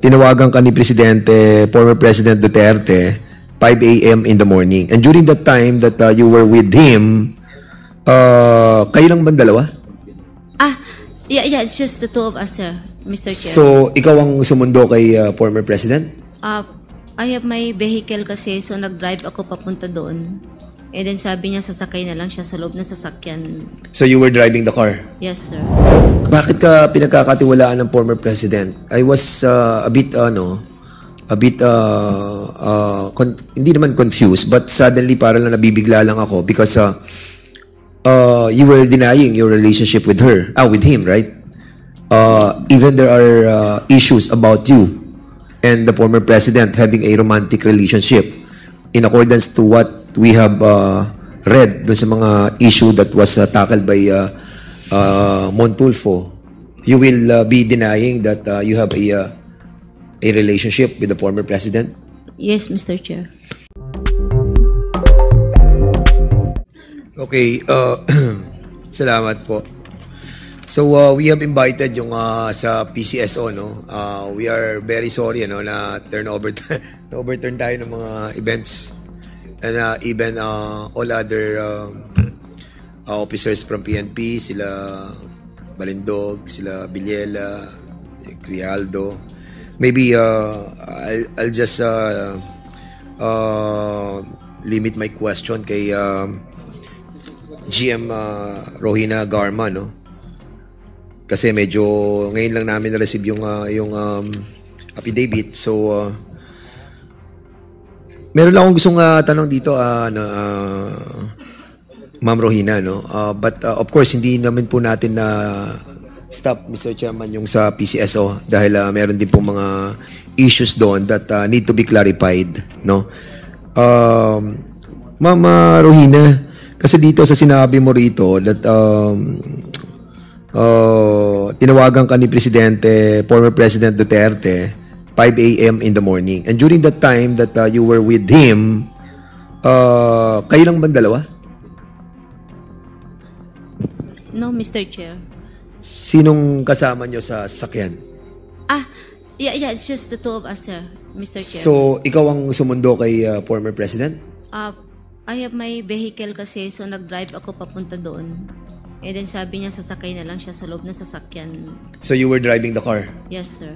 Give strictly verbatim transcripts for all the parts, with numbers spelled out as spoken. Tinawagan ka ni Presidente, former President Duterte, five A M in the morning. And during that time that uh, you were with him, uh, kayo lang bang dalawa? Ah, yeah, yeah, it's just the two of us, sir, Mister Chair. So, ikaw ang sumundo kay uh, former President? Uh, I have my vehicle kasi, so nag-drive ako papunta doon. And then sabi niya, sasakay na lang siya sa loob ng sasakyan. So you were driving the car? Yes, sir. Bakit ka pinagkakatiwalaan ng former president? I was uh, a bit, ano, a bit, uh, uh, hindi naman confused, but suddenly parang lang nabibigla lang ako because uh, uh, you were denying your relationship with her, ah, with him, right? Uh, even there are uh, issues about you and the former president having a romantic relationship in accordance to what we have uh, read doon sa mga issue that was uh, tackled by uh, uh, Montelfo. You will uh, be denying that uh, you have a, uh, a relationship with the former president? Yes, Mister Chair. Okay. Uh, salamat po. So, uh, we have invited yung uh, sa P C S O, no? Uh, we are very sorry, ano, na turnover, overturn tayo ng mga events. And uh, even uh, all other uh, uh, officers from P N P, sila Balindog, sila Bilela, Crialdo. Maybe uh, I'll, I'll just uh, uh, limit my question kay uh, G M uh, Royina Garma, no? Kasi medyo ngayon lang namin na-receive yung, uh, yung um, affidavit. So, uh, meron lang akong gustong uh, tanong dito, uh, ano, uh, Ma'am Royina, no? Uh, but uh, of course, hindi namin po natin na uh, stop, Mister Chairman, yung sa P C S O dahil uh, meron din po mga issues doon that uh, need to be clarified, no? Um, Ma'am uh, Royina, kasi dito sa sinabi mo rito that um, uh, tinawagan ka ni Presidente, former President Duterte, five A M in the morning. And during that time that uh, you were with him, uh, kayo lang bang dalawa? No, Mister Chair. Sinong kasama nyo sa sakyan? Ah, yeah, yeah, it's just the two of us, sir, Mister Chair. So, ikaw ang sumundo kay uh, former President? Uh, I have my vehicle kasi, so nag-drive ako papunta doon. And then sabi niya, sasakay na lang siya sa loob ng sasakyan. So, you were driving the car? Yes, sir.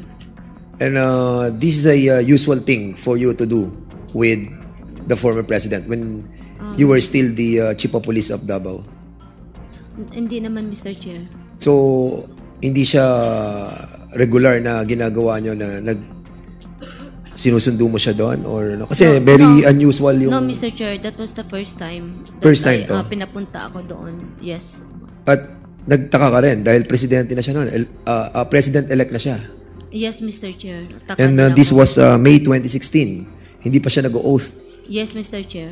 And uh, this is a uh, usual thing for you to do with the former president when um, you were still the uh, chief of police of Davao. Hindi naman, Mister Chair. So, hindi siya regular na ginagawa nyo na nag sinusundo mo siya doon? Or, no? Kasi no, very no, unusual yung... No, Mister Chair, that was the first time. That first time I, to? Uh, pinapunta ako doon, yes. At nagtaka ka rin dahil presidente na siya noon. Uh, uh, President-elect na siya. Yes, Mister Chair. Taka And uh, this was uh, May twenty sixteen. Hindi pa siya nag-oath. Yes, Mister Chair.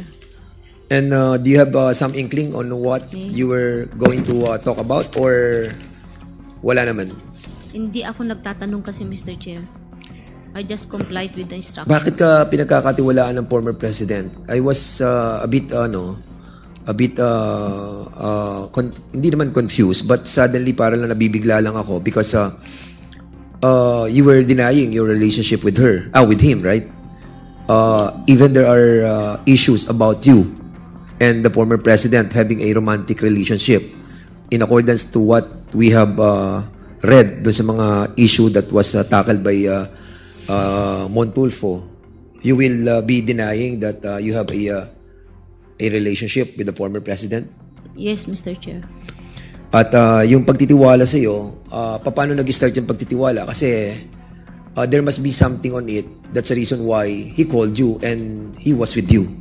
And uh, do you have uh, some inkling on what okay. you were going to uh, talk about or wala naman? Hindi ako nagtatanong kasi, Mister Chair. I just complied with the instructions. Bakit ka pinagkakatiwalaan ng former president? I was uh, a bit, ano, a bit, uh, uh, hindi naman confused, but suddenly parang nabibigla lang ako because uh, Uh, you were denying your relationship with her, ah, with him, right? Uh, even there are uh, issues about you and the former president having a romantic relationship in accordance to what we have uh, read doon sa mga issue that was uh, tackled by uh, uh, Montelfo. You will uh, be denying that uh, you have a, uh, a relationship with the former president? Yes, Mister Chair. At uh, yung pagtitiwala sa iyo, uh, paano nag-start yung pagtitiwala? Kasi uh, there must be something on it. That's the reason why he called you and he was with you.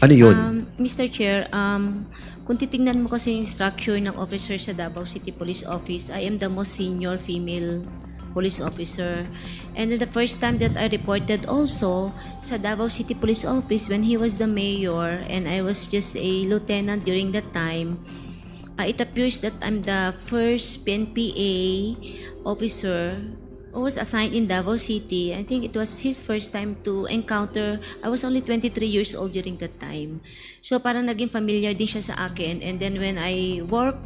Ano yun? Um, Mister Chair, um, kung titingnan mo kasi yung structure ng officer sa Davao City Police Office, I am the most senior female police officer. And the first time that I reported also sa Davao City Police Office when he was the mayor and I was just a lieutenant during that time, Uh, it appears that I'm the first P N P A officer who was assigned in Davao City. I think it was his first time to encounter. I was only twenty-three years old during that time. So parang naging familiar din siya sa akin. And then when I work,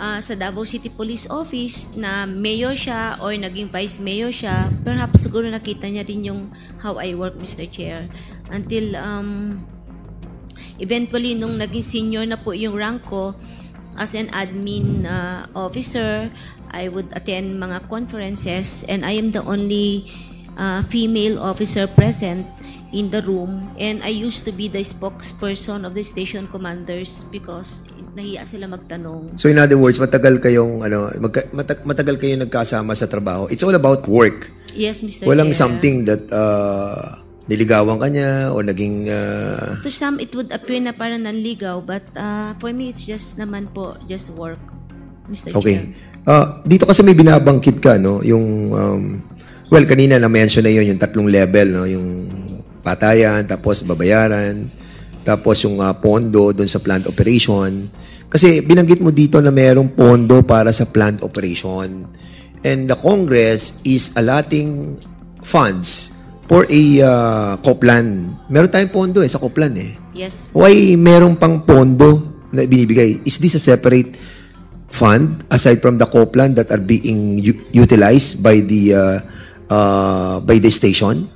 uh, sa Davao City Police Office na mayor siya or naging vice mayor siya, perhaps siguro nakita niya din yung how I work, Mister Chair. Until um, eventually, nung naging senior na po yung rank ko, as an admin uh, officer, I would attend mga conferences, and I am the only uh, female officer present in the room, and I used to be the spokesperson of the station commanders because nahiya sila magtanong. So in other words, matagal kayong ano, matag matagal kayong nagkasama sa trabaho. It's all about work. Yes, Mister Walang Chair. Something that uh, niligawan ka niya o naging uh... to some it would appear na parang nanligaw, but uh, for me it's just naman po just work, Mister Okay. Chair. Uh, dito kasi may binabangkit ka, no, yung um, well kanina na mention na yun, yung tatlong level, no, yung patayan, tapos babayaran, tapos yung uh, pondo doon sa plant operation. Kasi binanggit mo dito na mayroong pondo para sa plant operation. And the Congress is allotting funds for a uh, COPLAN. Meron tayong pondo eh, sa COPLAN eh. Yes. Why merong pang pondo na binibigay? Is this a separate fund aside from the COPLAN that are being utilized by the uh, uh, by the station?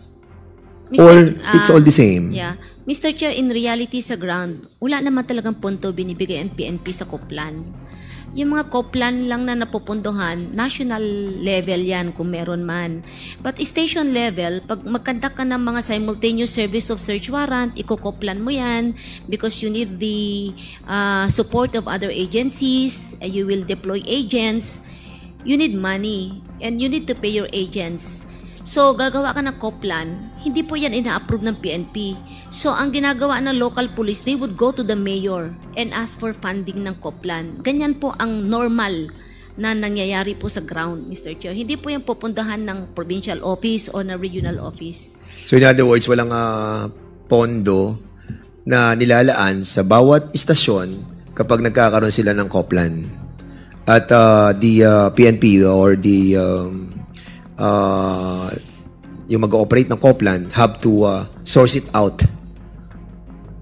Mister, or it's uh, all the same? Yeah. Mister Chair, in reality sa ground, wala naman talagang punto binibigay ang P N P sa COPLAN. Yung mga COPLAN lang na napupundohan, national level yan kung meron man. But station level, pag magkanta ka ng mga simultaneous service of search warrant, iko-COPLAN mo yan because you need the uh, support of other agencies, you will deploy agents, you need money, and you need to pay your agents. So, gagawa ka ng COPLAN, hindi po yan ina-approve ng P N P. So, ang ginagawa ng local police, they would go to the mayor and ask for funding ng COPLAN. Ganyan po ang normal na nangyayari po sa ground, Mister Chair. Hindi po yan pupuntahan ng provincial office o ng regional office. So, in other words, walang uh, pondo na nilalaan sa bawat istasyon kapag nagkakaroon sila ng COPLAN. At uh, the uh, P N P or the... Um, Uh, yung mag-ooperate ng COPLAN have to uh, source it out,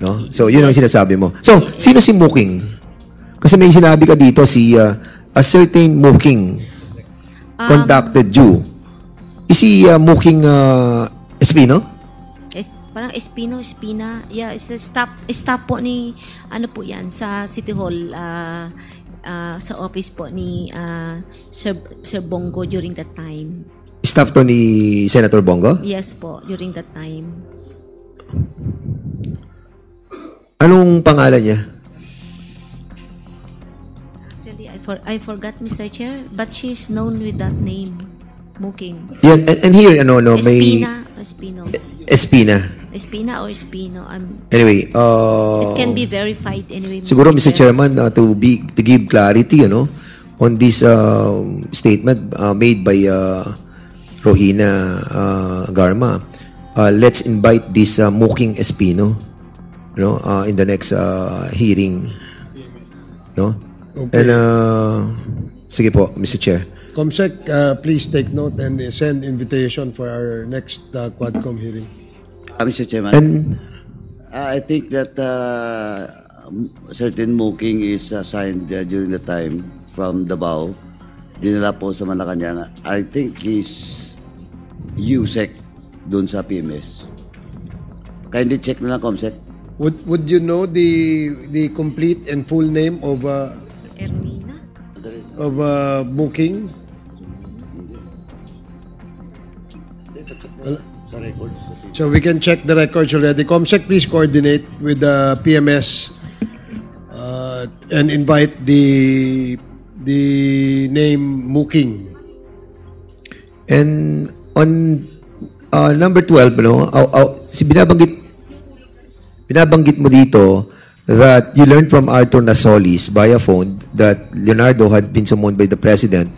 no? So yun ang sinasabi mo. So sino si Mooking? Kasi may sinabi ka dito si uh, a certain Mooking contacted um, you. Is he uh, Mooking uh, Espino? Es, parang Espino, Espina. Yeah, it's a staff, staff po ni ano po yan sa City Hall, uh, uh, sa office po ni uh, Sir, Sir Bong Go during that time. Staff to ni Senator Bongo? Yes po, during that time. Anong pangalan niya? Actually, I, for, I forgot, Mister Chair, but she's known with that name, Mooking. Yeah, and, and here, ano, no, may... Espina or Espino? Espina. Espina or Espino. I'm, anyway, uh... it can be verified anyway, Mister Siguro, Mister Chairman, uh, to, be, to give clarity, you know, on this uh, statement uh, made by... Uh, Royina uh, Garma, uh, let's invite this uh, Mooking Espino, you know, uh, in the next uh, hearing, no? Okay. And uh, sige po, Mister Chair. Comsec, uh, please take note and send invitation for our next uh, Quadcom hearing. Uh, Mister Chairman, and, uh, I think that uh, certain Mooking is assigned uh, during the time from Davao, dinala po sa Malacanang. I think he's U S E C doon sa P M S. Kindly check na lang, Comsec. Would, would you know the the complete and full name of uh, Ermina? Of uh, Mooking? Uh, so we can check the records already. Comsec, please coordinate with the P M S uh, and invite the the name Mooking. And on uh, number twelve, no, oh, oh, si binabanggit binabanggit mo dito that you learned from Arturo Nasolis via phone that Leonardo had been summoned by the president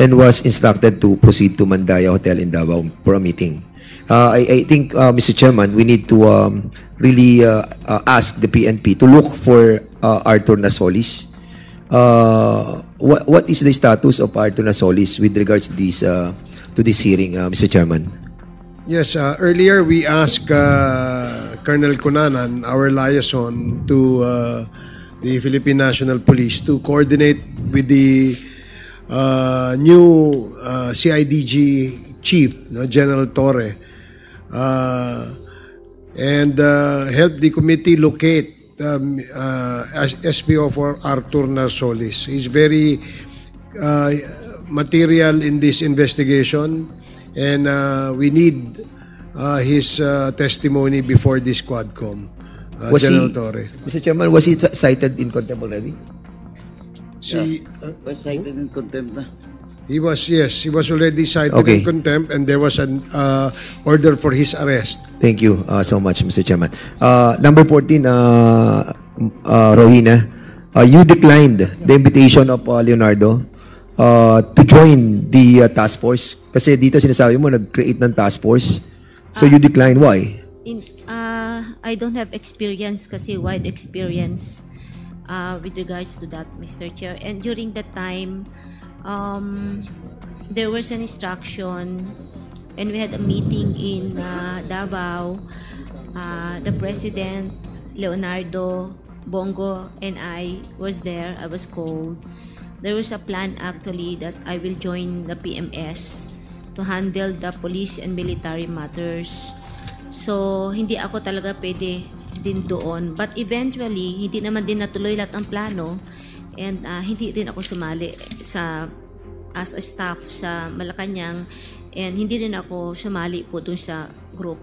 and was instructed to proceed to Mandaya Hotel in Davao for a meeting. Uh, I, I think, uh, Mister Chairman, we need to um, really uh, uh, ask the P N P to look for uh, Arturo Nasolis. Uh, what, what is the status of Arturo Nasolis with regards to this uh, to this hearing, uh, Mister Chairman? Yes, uh, earlier we asked uh, Colonel Cunanan, our liaison, to uh, the Philippine National Police to coordinate with the uh, new uh, C I D G chief, no, General Torre, uh, and uh, help the committee locate um, uh, S P O four Arturo Nasolis. He's very uh, material in this investigation, and uh, we need uh, his uh, testimony before this Quadcom. Uh, was General he, Torre. Mister Chairman, was he cited in contempt already? She, yeah. Was cited in contempt na? He was, yes. He was already cited okay. in contempt, and there was an uh, order for his arrest. Thank you uh, so much, Mister Chairman. Uh, number fourteen, uh, uh, Royina, uh, you declined the invitation of uh, Leonardo uh, to join the uh, task force. Kasi dito sinasabi mo, nag-create ng task force. So uh, you declined. Why? In, uh, I don't have experience, kasi wide experience uh, with regards to that, Mister Chair. And during that time, um, there was an instruction, and we had a meeting in uh, Davao. Uh, the President, Leonardo, Bongo, and I was there. I was called. There was a plan actually that I will join the P M S to handle the police and military matters. So, hindi ako talaga pwede din doon. But eventually, hindi naman din natuloy lahat ang plano. And uh, hindi din ako sumali sa, as a staff sa Malacanang. And hindi din ako sumali po doon sa group.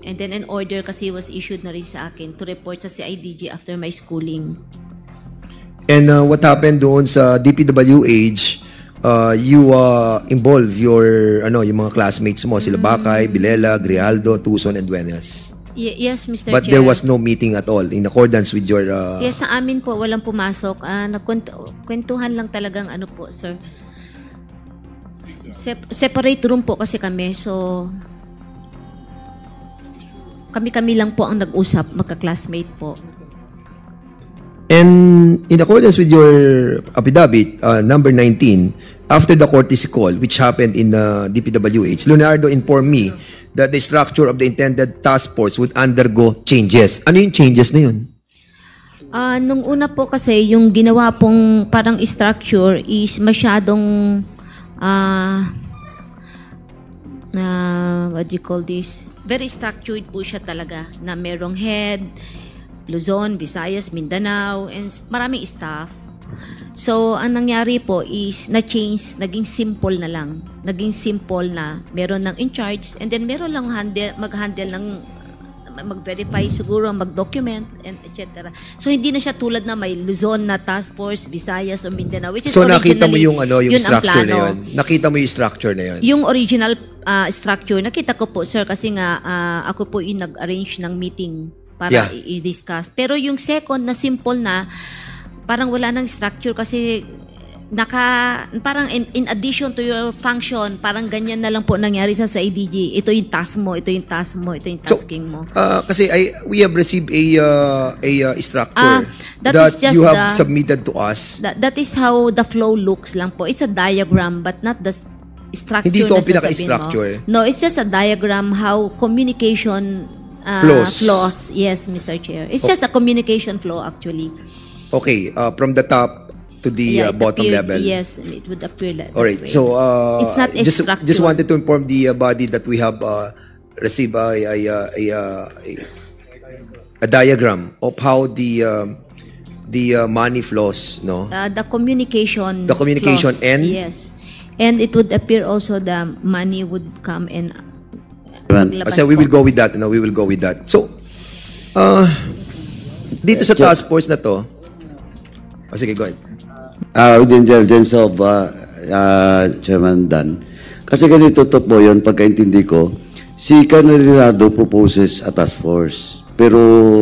And then an order kasi was issued na rin sa akin to report sa C I D G after my schooling. And uh, what happened doon sa D P W H? Uh, you uh, involve your ano yung mga classmates mo, sila Bakay, Bilela, Grijaldo, Tucson, and Duenas. Y yes, Mister But Chair. There was no meeting at all in accordance with your... Uh... Yes, sa amin po, walang pumasok. Uh, nagkwentuhan lang talagang ano po, sir. Se separate room po kasi kami, so... Kami-kami lang po ang nag-usap, magka-classmate po. And in accordance with your affidavit, uh, number nineteen... After the courtesy call, which happened in uh, D P W H, Leonardo informed me that the structure of the intended task force would undergo changes. Ano yung changes na yun? Uh, nung una po kasi, yung ginawa pong parang structure is masyadong, uh, uh, what do you call this? Very structured po siya talaga, na merong head, Luzon, Visayas, Mindanao, and maraming staff. So, ang nangyari po is na-change, naging simple na lang. Naging simple na meron ng in-charge, and then meron lang handle, mag-handle ng, mag-verify siguro, mag-document, and et cetera. So, hindi na siya tulad na may Luzon na task force, Visayas, o Mindanao, which is so, nakita mo yung, ano, yung yun structure na yun? Nakita mo yung structure na yun? Yung original uh, structure, nakita ko po, sir, kasi nga uh, ako po yung nag-arrange ng meeting para yeah. i-discuss. Pero yung second na simple na, parang wala nang structure kasi naka parang in, in addition to your function, parang ganyan na lang po nangyari sa C I D G. Ito yung task mo, ito yung task mo, ito yung tasking mo. So, uh, kasi I, we have received a uh, a uh, structure uh, that, that just you have the, submitted to us. That, that is how the flow looks lang po. It's a diagram but not the structure. Hindi ito ang pinaka-structure. No, it's just a diagram how communication uh, flows. flows. Yes, Mister Chair. It's okay. Just a communication flow actually. Okay, uh, from the top to the yeah, uh, bottom appeared, level. Yes, it would appear like that. All right, way. So uh, it's not just, just wanted to inform the uh, body that we have uh, received a, a, a, a, a diagram of how the uh, the uh, money flows. No, uh, the communication. The communication flows, and yes, and it would appear also the money would come and. So we will go with that. No, we will go with that. So, uh, dito sa task force na to. Oh, sige, go ahead. Uh, within the evidence of uh, uh, Chairman Dan, kasi ganito to po yun, pagkaintindi ko, si Colonel Leonardo proposes a task force, pero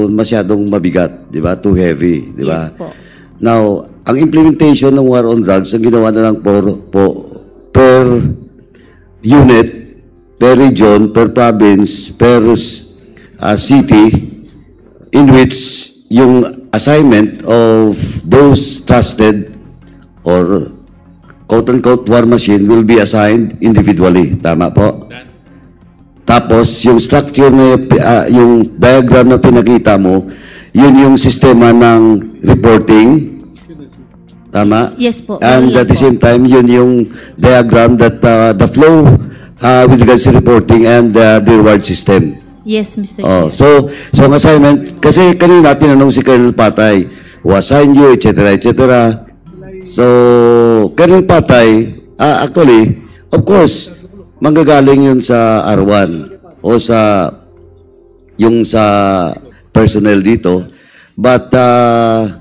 masyadong mabigat, di ba? Too heavy, di ba? Yes po. Now, ang implementation ng war on drugs, ang ginawa na lang por, por, per unit, per region, per province, per uh, city, in which yung assignment of those trusted or quote-unquote war machine will be assigned individually. Tama po? Tapos, yung structure na, uh, yung diagram na pinakita mo, Yun yung sistema ng reporting. Tama? Yes po. And at the same time, yun yung diagram that uh, the flow uh, with regards to reporting and uh, the reward system. Yes, Mister Oh, so, so ang assignment, kasi kanina tinanong si Colonel Patay, who assigned you, et cetera, et cetera. So, Colonel Patay, uh, actually, of course, manggagaling yun sa R one o sa, yung sa personnel dito. But, uh,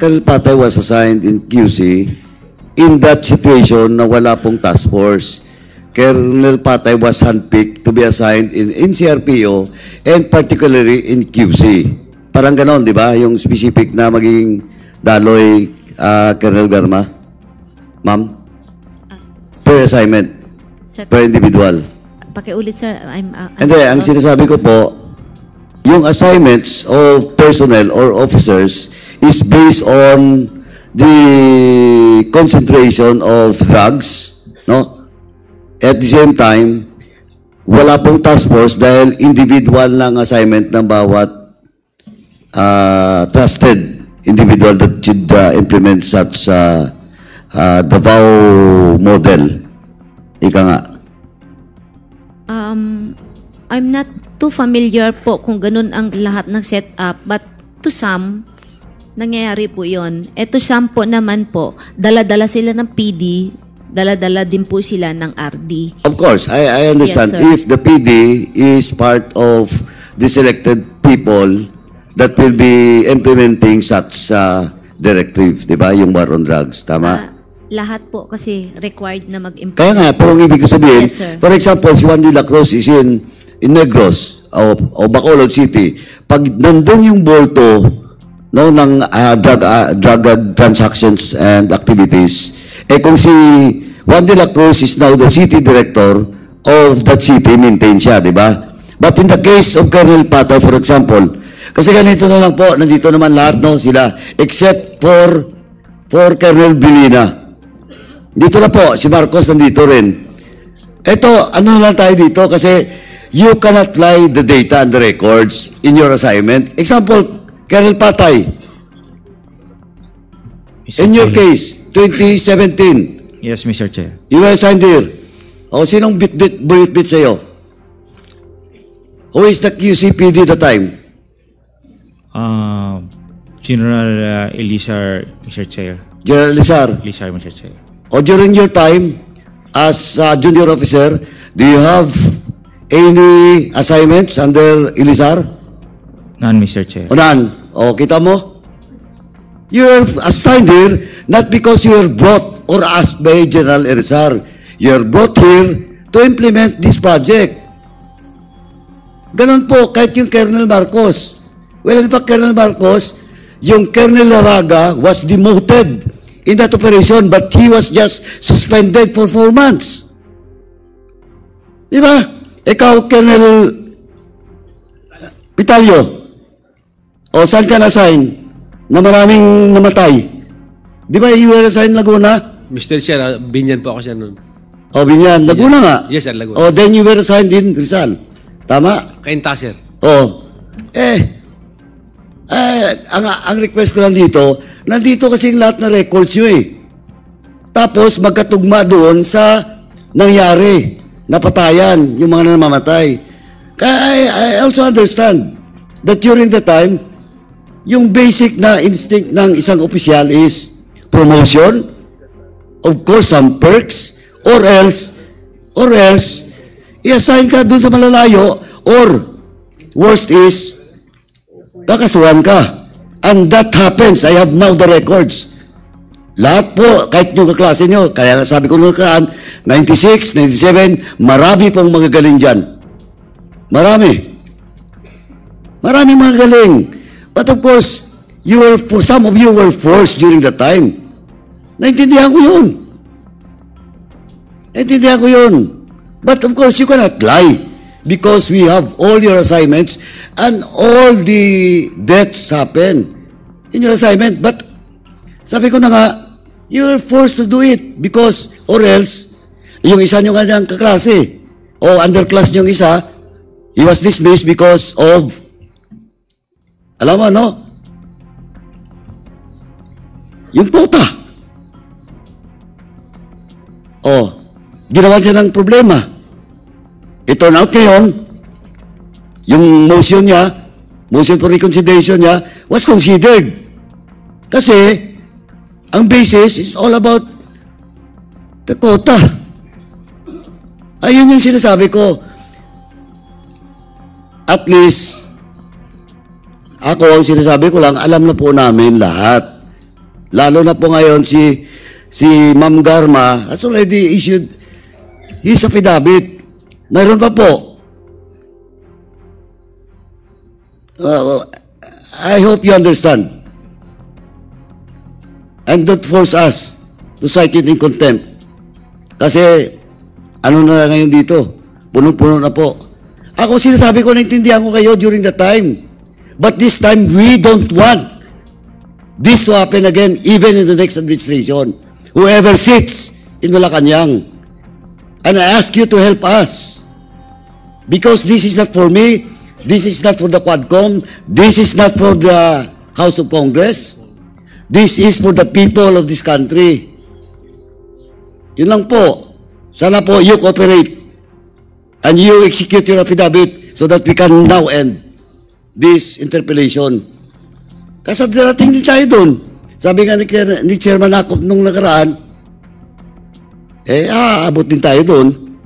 Colonel Patay was assigned in Q C in that situation na wala pong task force. Colonel Patay was handpicked to be assigned in, in C R P O and particularly in Q C. Parang ganon, di ba? Yung specific na magiging daloy, uh, Colonel Garma? Ma'am? Uh, per assignment? Sir, per individual? Pakiulit, sir. I'm, uh, I'm and then, ang sinasabi ko po, yung assignments of personnel or officers is based on the concentration of drugs, no? At the same time, wala pong task force dahil individual lang assignment ng bawat uh, trusted individual that should uh, implement such uh, uh, Davao model. Ika nga. Um, I'm not too familiar po kung ganun ang lahat ng setup, but to some, nangyayari po yun. Eto siyam po naman po, dala-dala sila ng P D, dala-dala din po sila ng R D. Of course, I, I understand. Yes, if the P D is part of the selected people that will be implementing such uh, directive, di ba? Yung war on drugs, tama? Uh, lahat po kasi required na mag-implement. Kaya nga, pero ang ibig ko sabihin, yes, for example, si Juan de la Cruz is in, in Negros o, o Bacolod City. Pag nandun yung bolto, no, ng uh, drug, uh, drug uh, transactions and activities, eh kung si Juan de la Cruz is now the city director of that city, maintain siya, di ba? But in the case of Colonel Patay, for example, kasi ganito na lang po, nandito naman lahat, no, sila, except for for Colonel Bilina. Dito na po, si Marcos nandito rin. Eto, ano lang tayo dito, kasi you cannot lie the data and the records in your assignment. Example, Colonel Patay, in your case, twenty seventeen. Yes, Mister Chair. You were assigned here. O, sinong bit-bit, bit-bit sa'yo? Who is the Q C P D at the time? Uh, General uh, Elizar, Mister Chair. General Elizar? Elizar, Mister Chair. O, during your time as uh, junior officer, do you have any assignments under Elizar? None, Mister Chair. O, none. O, kita mo? You are assigned here not because you are brought or asked by General Elizar. You are brought here to implement this project. Ganon po, kahit yung Colonel Marcos. Well, in fact, Colonel Marcos, yung Colonel Laraga was demoted in that operation, but he was just suspended for four months. Diba? Ikaw, Colonel Pitalyo, o, saan ka na-assign na maraming namatay? Di ba you were assigned Laguna? Mister Chair, uh, Binyan po ako siya noon. O, Binyan. Laguna nga? Yes, sir, Laguna. O, then you were assigned in Rizal. Tama? Kainta, sir. O. Eh, eh ang, ang request ko lang dito, nandito kasing lahat na records nyo eh. Tapos, magkatugma doon sa nangyari, napatayan, yung mga namamatay. Kaya I, I also understand that during the time, yung basic na instinct ng isang opisyal is promotion, of course some perks, or else, or else, i-assign ka dun sa malalayo, or worst is, kakasuhan ka. And that happens. I have now the records. Lahat po, kahit yung kaklase nyo, kaya sabi ko nung kaan, ninety-six, ninety-seven, marami pong magagaling dyan. Marami. Maraming mga galing. But of course, you were, some of you were forced during the time. Naintindihan ko yun. Naintindihan ko yun. But of course, you cannot lie because we have all your assignments and all the deaths happen in your assignment. But sabi ko na nga, you were forced to do it because or else, yung isa nyo nga niyang kaklase o underclass nyo yung isa, he was dismissed because of Alam mo, no? Yung puta. Oh, ginawa siya ng problema. It turned out ngayon, yung motion niya, motion for reconsideration niya, was considered. Kasi, ang basis is all about the quota. Ayun yung sinasabi ko. At least, ako, ang sinasabi ko lang, alam na po namin lahat. Lalo na po ngayon si si Ma'am Garma has already issued his affidavit. Mayroon pa po. Uh, I hope you understand. And don't force us to cite it in contempt. Kasi ano na ngayon dito? Punong-puno na po. Ako, sinasabi ko, naintindihan ko kayo during the time. But this time, we don't want this to happen again, even in the next administration. Whoever sits in Malacanang. And I ask you to help us. Because this is not for me. This is not for the Quadcom. This is not for the House of Congress. This is for the people of this country. Yun lang po. Sana po you cooperate. And you execute your affidavit so that we can now end this interpellation. Kasi darating din tayo doon. Sabi nga ni, ni Chairman Akop nung nakaraan, eh, aabot din tayo doon.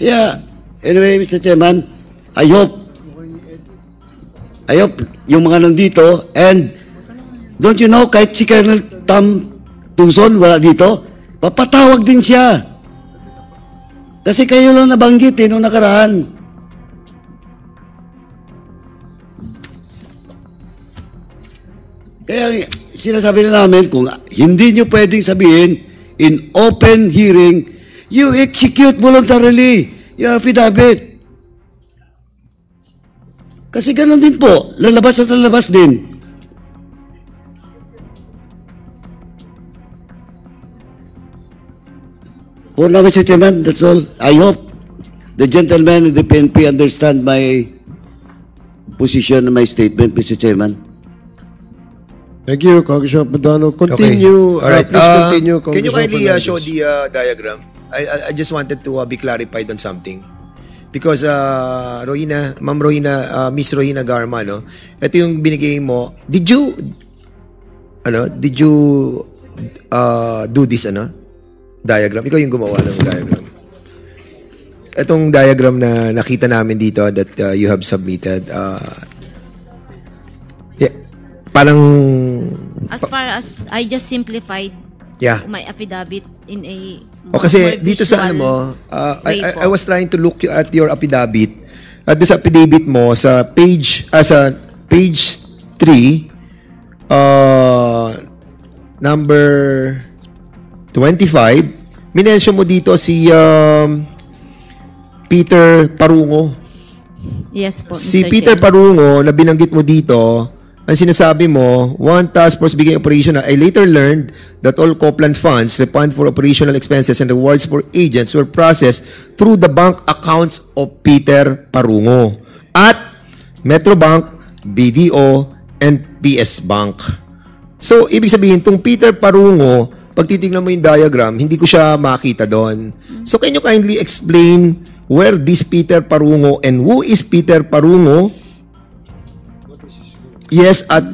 Yeah. Anyway, Mister Chairman, I hope, I hope yung mga nandito, and don't you know, kahit si Colonel Tam Tungson wala dito, papatawag din siya. Kasi kayo lang nabanggit eh, nung nakaraan. Kaya sinasabi na namin, kung hindi nyo pwedeng sabihin, in open hearing, you execute voluntarily your affidavit. Kasi ganun din po, lalabas at lalabas din. For now, Mister Chairman, that's all. I hope the gentleman in the P N P understand my position and my statement, Mister Chairman. Thank you, Congressman Padano. Continue. Okay. All right. Please uh, continue, Congressman. Can you kindly uh, show the uh, diagram? I, I just wanted to uh, be clarified on something. Because uh, Royina, Ma'am Royina, uh, Miss Royina Garma, no? Ito yung binigay mo. Did you, ano, did you uh, do this, ano? Diagram? Ikaw yung gumawa ng diagram. Itong diagram na nakita namin dito that uh, you have submitted, uh, parang as far as I just simplified yeah. my affidavit in a o kasi dito sa ano mo uh, I, I, I was trying to look at your affidavit at this affidavit mo sa page as uh, page three uh, number twenty-five minensyo mo dito si um, Peter Parungo. Yes po, Mister Si Peter Chair. Parungo na binanggit mo dito. Ang sinasabi mo, one task force began operational. I later learned that all COPLAN funds, refund for operational expenses and rewards for agents were processed through the bank accounts of Peter Parungo at Metrobank, B D O, and P S Bank. So, ibig sabihin, itong Peter Parungo, pag titignan mo yung diagram, hindi ko siya makita doon. So, can you kindly explain where this Peter Parungo and who is Peter Parungo? Yes, at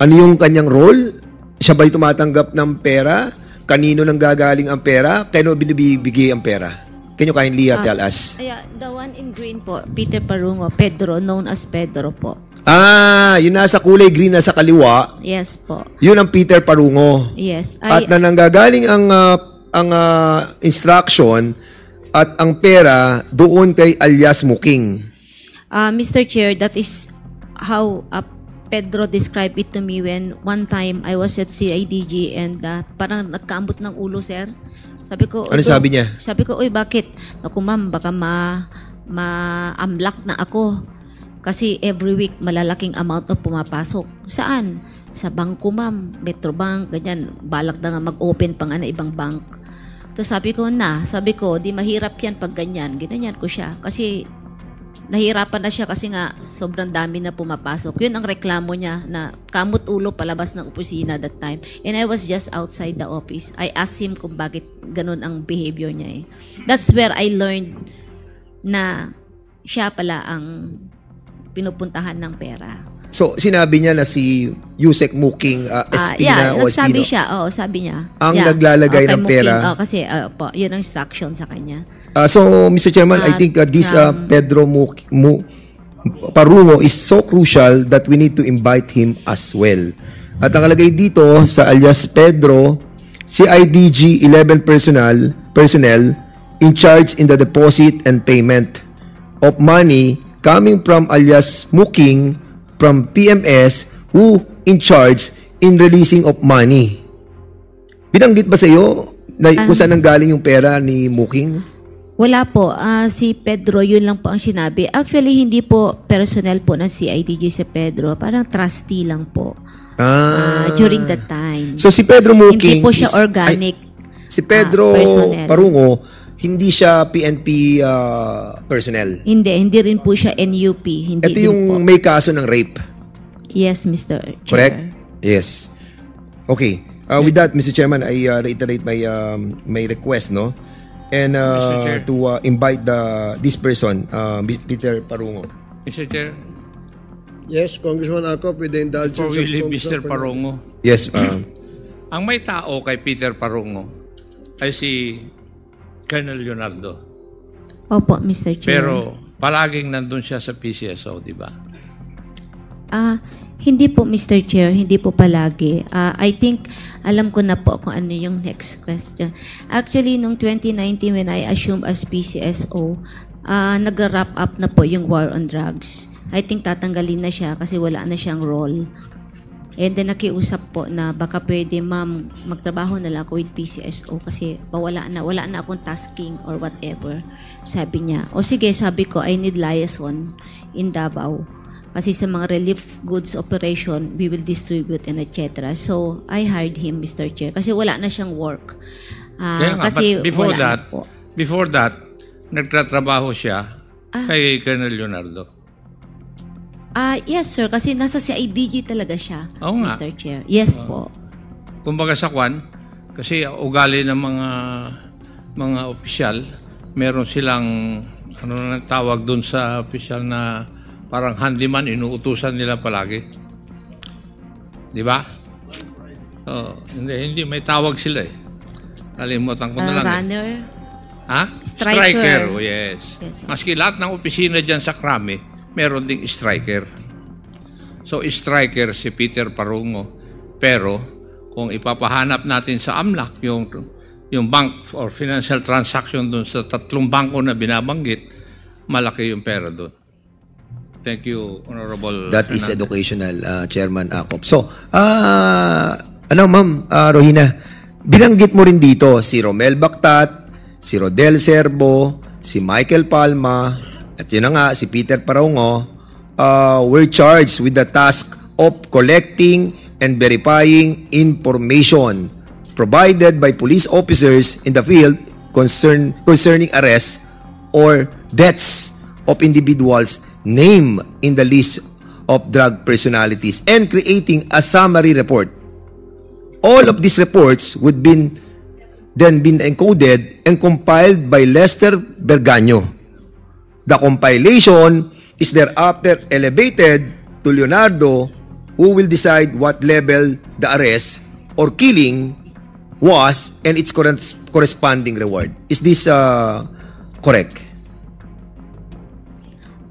ano yung kanyang role? Siya ba'y tumatanggap ng pera? Kanino nang gagaling ang pera? Kano binibigay ang pera? Can you kindly uh, tell us? Yeah, the one in green po, Peter Parungo, Pedro, known as Pedro po. Ah, yun nasa kulay green na sa kaliwa. Yes po. Yun ang Peter Parungo. Yes. I, at na nanggagaling ang, uh, ang uh, instruction at ang pera doon kay alias Mooking. Uh, Mister Chair, that is how up uh, Pedro described it to me when one time I was at C I D G and uh, parang nagkaambot ng ulo, sir. Sabi ko, ano sabi niya? Sabi ko, uy, bakit? Naku, ma'am, baka ma-amlak na ako. Kasi every week, malalaking amount na pumapasok. Saan? Sa bangko, ma'am. Metrobank, ganyan. Balak na nga mag-open pang ano, ibang bank. Tapos sabi ko na, sabi ko, di mahirap yan pag ganyan. Ganyan ko siya. Kasi nahirapan na siya kasi nga sobrang dami na pumapasok. Yun ang reklamo niya na kamot ulo palabas ng opisina that time. And I was just outside the office. I asked him kung bakit ganun ang behavior niya eh. That's where I learned na siya pala ang pinupuntahan ng pera. So, sinabi niya na si Yusek Mooking uh, Espina uh, yeah, o Espino. Sabi siya, oo, sabi niya. Ang yeah, naglalagay okay, ng Mooking, pera. Oh, kasi, uh, po, yun ang instruction sa kanya. Uh, so, Mister Chairman, uh, I think uh, this uh, Pedro Mooking, Mo, Parungo is so crucial that we need to invite him as well. At nakalagay dito sa alias Pedro, C I D G eleven personnel, personnel in charge in the deposit and payment of money coming from alias Mooking from P M S who in charge in releasing of money. Binanggit ba sa iyo na um, kung saan ang galing yung pera ni Mooking? Wala po. Uh, si Pedro, yun lang po ang sinabi. Actually, hindi po personnel po ng C I D G si Pedro. Parang trustee lang po. Ah. Uh, during that time. So, si Pedro Mooking... Hindi po siya is, organic ay, Si Pedro uh, Parungo... Hindi siya P N P uh, personnel. Hindi, hindi rin po siya N U P. Hindi. Ito yung po may kaso ng rape. Yes, Mister Chair. Correct? Yes. Okay. Uh, with that, Mister Chairman, I uh, reiterate my um, my request, no? And uh, to uh, invite the this person, uh, Peter Parungo. Mister Chair. Yes, Congressman Acop, with the indulgence of Mister Parungo. Yes. Uh, Ang may tao kay Peter Parungo ay si... Colonel Leonardo. Opo, Mister Chairman. Pero palaging nandun siya sa P C S O, di ba? Ah, uh, hindi po, Mister Chair. Hindi po palagi. Uh, I think, alam ko na po kung ano yung next question. Actually, noong twenty nineteen, when I assumed as P C S O, uh, nag-wrap up na po yung war on drugs. I think tatanggalin na siya kasi wala na siyang role. And then nakiusap po na baka pwede, ma'am, magtrabaho na lang ako with P C S O kasi wala na, wala na akong tasking or whatever, sabi niya. O sige, sabi ko, I need liaison in Davao. Kasi sa mga relief goods operation, we will distribute and et cetera. So, I hired him, Mister Chair, kasi wala na siyang work. Uh, nga, kasi before that, before that, nagtatrabaho siya ah. kay Colonel Leonardo. Ah, uh, yes sir, kasi nasa C I D G talaga siya, oh, Mister Nga. Chair. Yes uh, po. Kumbaga sa kwan, kasi ugali ng mga mga opisyal, meron silang ano na tawag doon sa opisyal na parang handyman, inuutusan nila palagi. 'Di ba? Oh, hindi hindi may tawag sila eh. Kalimutan ko na uh, lang. Runner. Eh. Ha? Striker. Striker, oh, yes. yes Maski lahat ng opisina diyan sa Krame, meron ding striker. So, striker si Peter Parungo. Pero, kung ipapahanap natin sa AMLAC, yung, yung bank or financial transaction dun sa tatlong bangko na binabanggit, malaki yung pera dun. Thank you, Honorable. That is educational, uh, Chairman Acop. So, uh, ano, ma'am, uh, Rohina, binanggit mo rin dito si Romel Baktat, si Rodel Serbo, si Michael Palma, at yun na nga, si Peter Parungo, uh, were charged with the task of collecting and verifying information provided by police officers in the field concern, concerning arrests or deaths of individuals named in the list of drug personalities and creating a summary report. All of these reports would been, then been encoded and compiled by Lester Berganio. The compilation is thereafter elevated to Leonardo, who will decide what level the arrest or killing was and its corresponding reward. Is this uh, correct?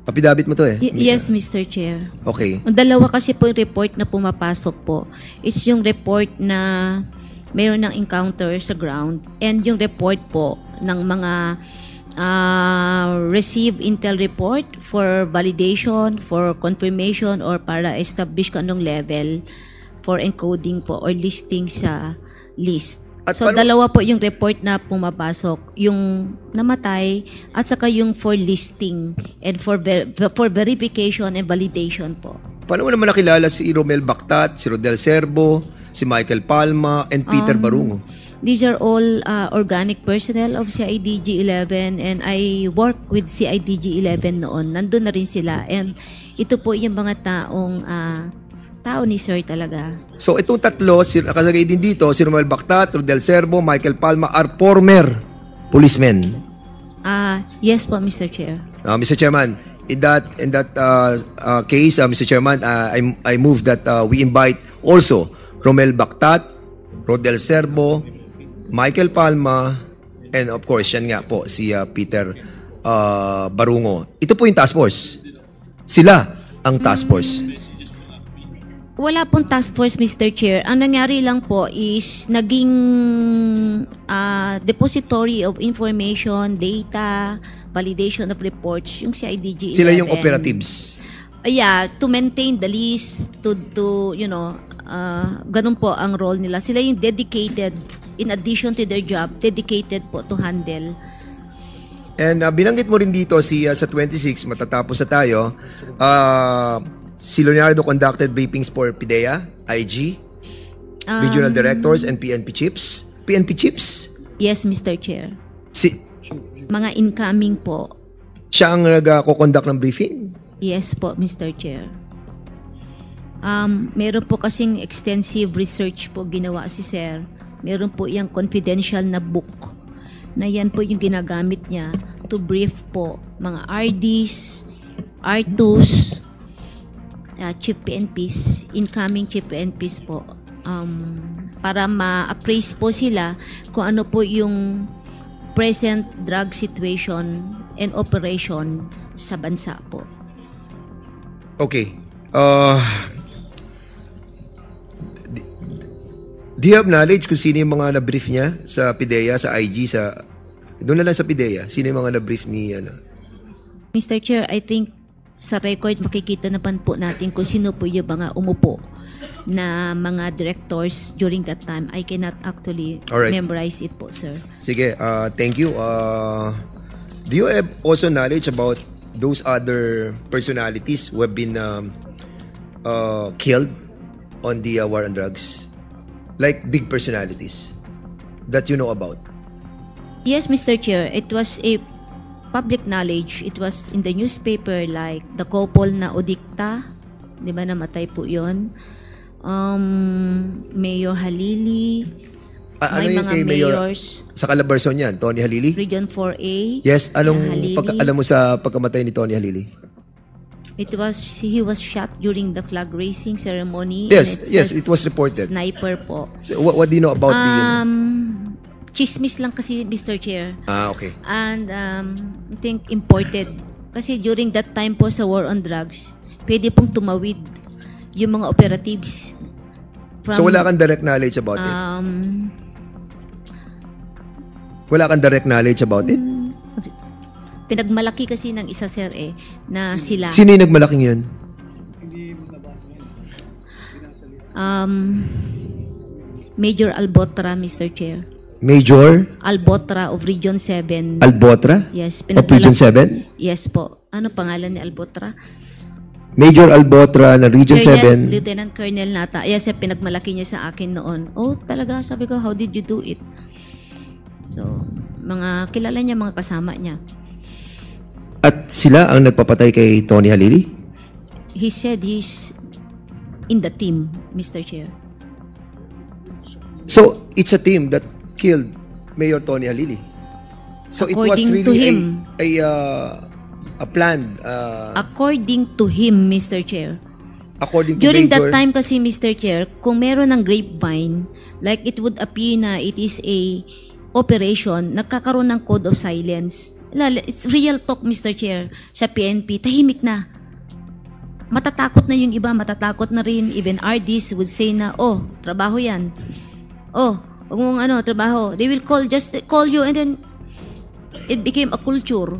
Apidabit mo to eh. Y yes, Mister Chair. Okay. Ang dalawa kasi po yung report na pumapasok po is yung report na mayroon ng encounter sa ground and yung report po ng mga Uh, receive intel report for validation, for confirmation, or para establish kung anong level for encoding po or listing sa list. At so, dalawa po yung report na pumapasok, yung namatay, at saka yung for listing and for, ver for verification and validation po. Paano mo naman nakilala si Romel Baktat, si Rodel Serbo, si Michael Palma, and Peter um, Parungo? These are all uh, organic personnel of C I D G eleven, and I work with C I D G eleven noon. Nandun na rin sila, and ito po yung mga taong uh, tao ni Sir talaga. So itong tatlo, nakalagay din dito, si Romel Baktat, Rodel Serbo, Michael Palma are former policemen. Uh, yes po, Mister Chair. Uh, Mister Chairman, in that, in that uh, uh, case, uh, Mister Chairman, uh, I, I move that uh, we invite also Romel Baktat, Rodel Serbo, Michael Palma, and of course, yan nga po, si uh, Peter uh, Parungo. Ito po yung task force. Sila ang task force. Hmm. Wala pong task force, Mister Chair. Ang nangyari lang po is naging uh, depository of information, data, validation of reports, yung C I D G eleven. Sila yung operatives. Uh, yeah, to maintain the list, to, to you know, uh, ganun po ang role nila. Sila yung dedicated, in addition to their job, dedicated po to handle. And uh, binanggit mo rin dito si, uh, sa twenty-six, matatapos na tayo, uh, si Leonardo conducted briefings for PIDEA, I G, um, regional directors, and P N P chiefs. P N P chiefs? Yes, Mister Chair. Si, mga incoming po. Siya ang nag-co-conduct ng briefing? Yes po, Mister Chair. Um, meron po kasing extensive research po ginawa si Sir. Meron po yung confidential na book na yan po yung ginagamit niya to brief po mga R Ds, R twos, uh, Chief P N Ps, incoming Chief P N Ps po, um, para ma-appraise po sila kung ano po yung present drug situation and operation sa bansa po. Okay. Uh, do you have knowledge kung sino yung mga na-brief niya sa PIDEA, sa I G, sa... Doon na lang sa PIDEA, sino yung mga na-brief ni... Ano? Mister Chair, I think sa record makikita naman po natin kung sino po yung mga umupo na mga directors during that time. I cannot actually right. memorize it po, sir. Sige, uh, thank you. Uh, do you have also knowledge about those other personalities who have been um, uh, killed on the uh, war on drugs? Like big personalities that you know about? Yes, Mister Chair. It was a public knowledge. It was in the newspaper, like the couple na Odikta. Di ba namatay po yun? Um, Mayor Halili. Ah, may ano mga kay mayors. Mayor, sa Calabarzon yan, Tony Halili? Region four A. Yes, anong pag, alam mo sa pagkamatay ni Tony Halili? It was, he was shot during the flag raising ceremony. Yes, yes, it was reported. Sniper po. So, what, what do you know about um, the... Um, chismis lang kasi, Mister Chair. Ah, okay. And um, I think imported. Kasi during that time po sa war on drugs, pwede pong tumawid yung mga operatives. From, so wala kang direct knowledge about um, it? Wala kang direct knowledge about um, it? Pinagmalaki kasi ng isa, sir, eh, na sino? Sila. Sino yung nagmalaking yun? Hindi mo nabasa yun. Um, Major Albotra, Mister Chair. Major? Albotra of Region seven. Albotra? Yes. Of Region seven? Yes po. Ano pangalan ni Albotra? Major Albotra na Region seven. Lieutenant Colonel nata. Yes, sir, pinagmalaki niya sa akin noon. Oh, talaga, sabi ko, how did you do it? So, mga kilala niya, mga kasama niya. At sila ang nagpapatay kay Tony Halili? He said he's in the team, Mister Chair. So, it's a team that killed Mayor Tony Halili. So, according it was really him, a, a, uh, a planned... Uh, according to him, Mister Chair. According to During Major, that time kasi, Mister Chair, kung meron ng grapevine, like it would appear na it is a operation, nagkakaroon ng code of silence. It's real talk, Mister Chair. Sa P N P, tahimik na. Matatakot na yung iba, matatakot na rin. Even R Ds would say na, oh, trabaho yan. Oh, huwag mong ano, trabaho. They will call, just call you, and then it became a culture.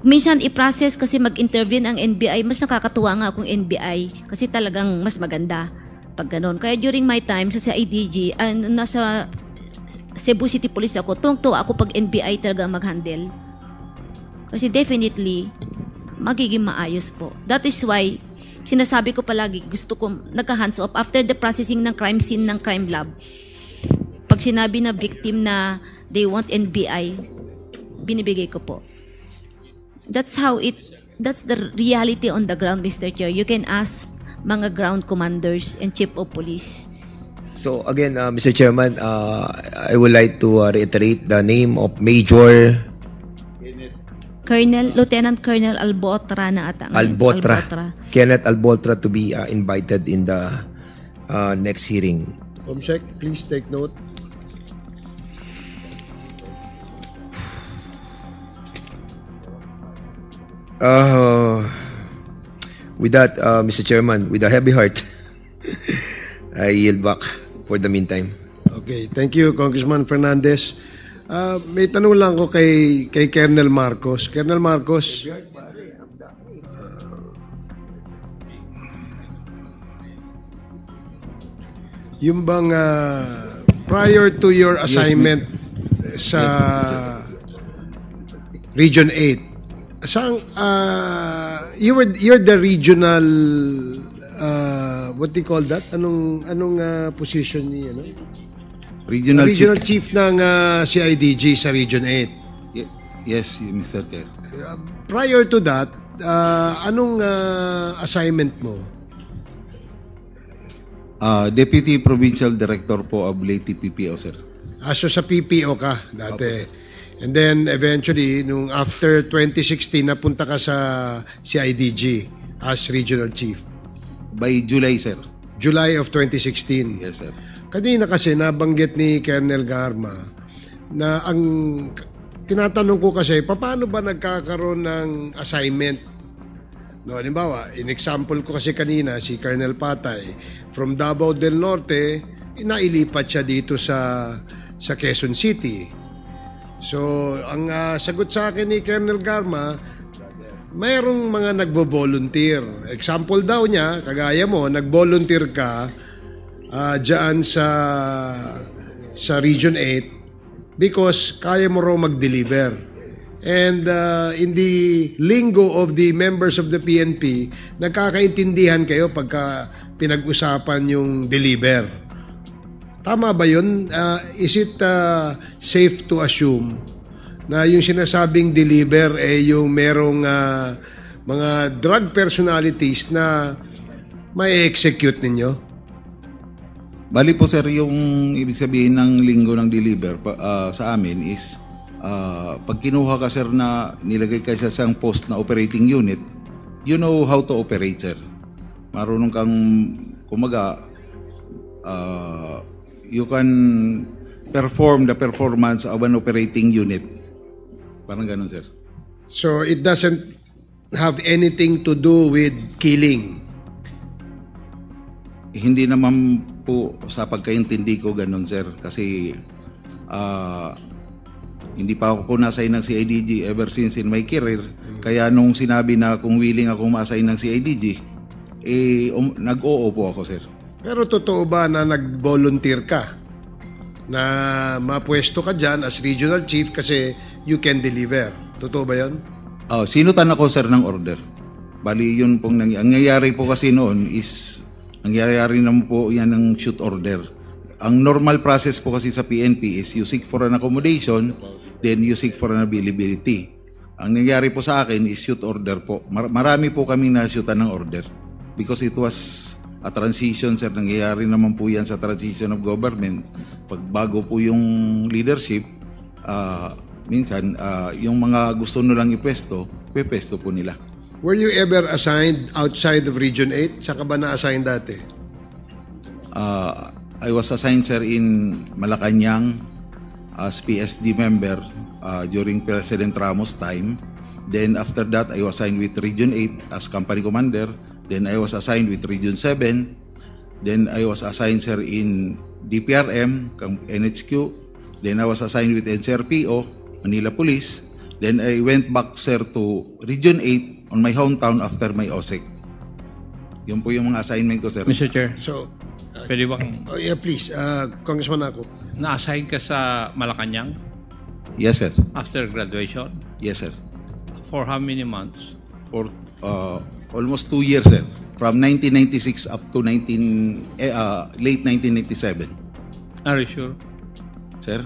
Minsan, i-process kasi mag-intervene ang N B I. Mas nakakatuwa nga kung N B I kasi talagang mas maganda pag ganun. Kaya during my time sa C I D G, uh, nasa... Cebu City Police ako, tuwang-tuwa ako pag N B I talaga mag-handle. Kasi definitely, magiging maayos po. That is why, sinasabi ko palagi, gusto ko nagka-hands off after the processing ng crime scene ng crime lab. pag sinabi na victim na they want N B I, binibigay ko po. That's how it, that's the reality on the ground, Mister Chair. You can ask mga ground commanders and chief of police. So again, uh, Mister Chairman, uh, I would like to uh, reiterate the name of Major Colonel, Lieutenant Colonel Albotra na atang. Albotra. Albotra. Kenneth Albotra to be uh, invited in the uh, next hearing. Comsec, please take note. Uh, with that, uh, Mister Chairman, with a heavy heart, I yield back for the meantime. Okay, thank you, Congressman Fernandez. Uh, may tanong lang ko kay kay Colonel Marcos. Colonel Marcos, uh, yung bang uh, prior to your assignment sa Region eight, saan, uh, you were you're the regional uh, what do you call that? Anong anong uh, position niya, no? Regional, Regional Chief, Chief ng uh, C I D G sa Region eight. Ye yes, Mister Chair. Uh, prior to that, uh, anong uh, assignment mo? Uh, Deputy Provincial Director po of Leyte P P O, sir. Ah, so sa P P O ka dati. Apo, and then eventually, nung after twenty sixteen, napunta ka sa C I D G as Regional Chief. By July, sir. July of twenty sixteen. Yes, sir. Kanina kasi nabanggit ni Colonel Garma na ang tinatanong ko kasi, paano ba nagkakaroon ng assignment? No, halimbawa, in example ko kasi kanina, si Colonel Patay, from Davao del Norte, inailipat siya dito sa, sa Quezon City. So, ang uh, sagot sa akin ni Colonel Garma, mayroong mga nagbo-volunteer. Example daw niya, kagaya mo, nag-volunteer ka Uh, diyan sa sa Region eight because kaya mo raw mag-deliver. And uh, in the lingo of the members of the P N P, nagkakaintindihan kayo pagka pinag-usapan yung deliver. Tama ba yun? Uh, is it uh, safe to assume na yung sinasabing deliver ay eh, yung merong uh, mga drug personalities na may execute ninyo? Bali po sir, yung ibig sabihin ng linggo ng deliver uh, sa amin is uh, pag kinuha ka sir na nilagay ka sa isang post na operating unit, you know how to operate sir. Marunong kang kumaga, uh, you can perform the performance of an operating unit. Parang ganun sir. So it doesn't have anything to do with killing? Hindi naman po sa pagkaintindi ko ganun sir, kasi uh, hindi pa ako po na-assign ng C I D G ever since in my career. Kaya nung sinabi na kung willing ako ma-assign ng C I D G, eh um, nag-oo po ako sir. Pero totoo ba na nag-volunteer ka na mapuesto ka dyan as regional chief kasi you can deliver? Totoo ba yan? Oh, sinutan ako sir ng order. Bali yun pong nangyayari po kasi noon is nangyayari naman po yan ng shoot order. Ang normal process po kasi sa P N P is you seek for an accommodation, then you seek for an availability. Ang nangyari po sa akin is shoot order po. Mar marami po kaming na-shootan ng order because it was a transition, sir. Nangyayari naman po yan sa transition of government. Pag bago po yung leadership, uh, minsan, uh, yung mga gusto nilang ipesto, pepesto po nila. Were you ever assigned outside of Region eight? Saan ka ba na-assigned dati? Uh, I was assigned, sir, in Malacanang as P S D member uh, during President Ramos' time. Then after that, I was assigned with Region eight as company commander. Then I was assigned with Region seven. Then I was assigned, sir, in D P R M, N H Q. Then I was assigned with N C R P O, Manila Police. Then I went back, sir, to Region eight on my hometown after my O S E C. Yun po yung mga assignment ko, sir. Mister Chair, so, uh, pwede bang... Oh, yeah, please. Uh, Congressman ako. Na-assign ka sa Malacanang? Yes, sir. After graduation? Yes, sir. For how many months? For uh, almost two years, sir. From nineteen ninety-six up to nineteen, eh, uh, late nineteen ninety-seven. Are you sure? Sir?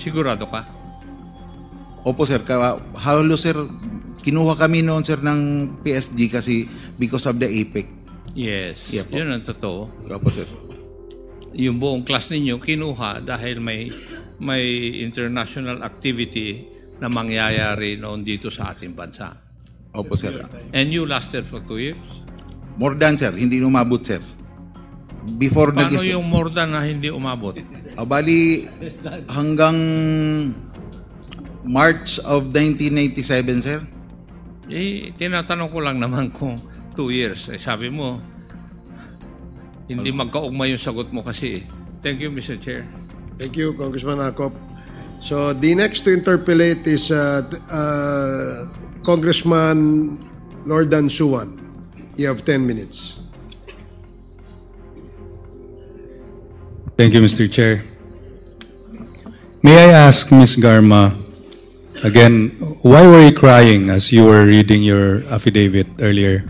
Sigurado ka? Opo, sir. Halos, sir, kinuha kami noon, sir, ng P S G kasi because of the A P E C. Yes. Yeah, yun ang totoo. Opo, sir. Yung buong class ninyo kinuha dahil may may international activity na mangyayari noon dito sa ating bansa. Opo, sir. And you lasted for two years? More than, sir. Hindi umabot, sir. Before Paano nag yung more than na hindi umabot? Abali, hanggang March of nineteen ninety-seven, sir. Eh, tinatanong ko lang naman kung two years. Eh, sabi mo, hindi magkaugma yung sagot mo kasi. Thank you, Mister Chair. Thank you, Congressman Akop. So, the next to interpellate is uh, uh, Congressman Lordan Suwan. You have ten minutes. Thank you, Mister Chair. May I ask, Miz Garma, again, why were you crying as you were reading your affidavit earlier?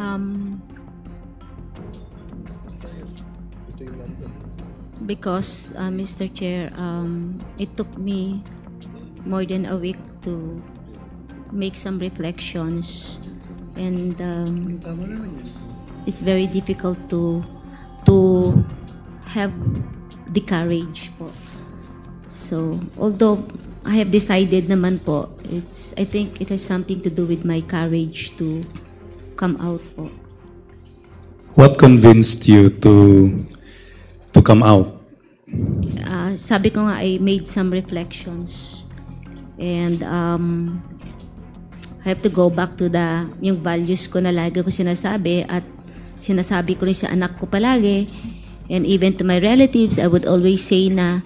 Um, because, uh, Mister Chair, um, it took me more than a week to make some reflections, and um, it's very difficult to to have the courage po. So, although I have decided naman po, it's, I think it has something to do with my courage to come out po. What convinced you to to come out? Uh, sabi ko nga, I made some reflections, and um, I have to go back to the yung values ko na lagi ko sinasabi at sinasabi ko rin sa anak ko palagi, and even to my relatives. I would always say na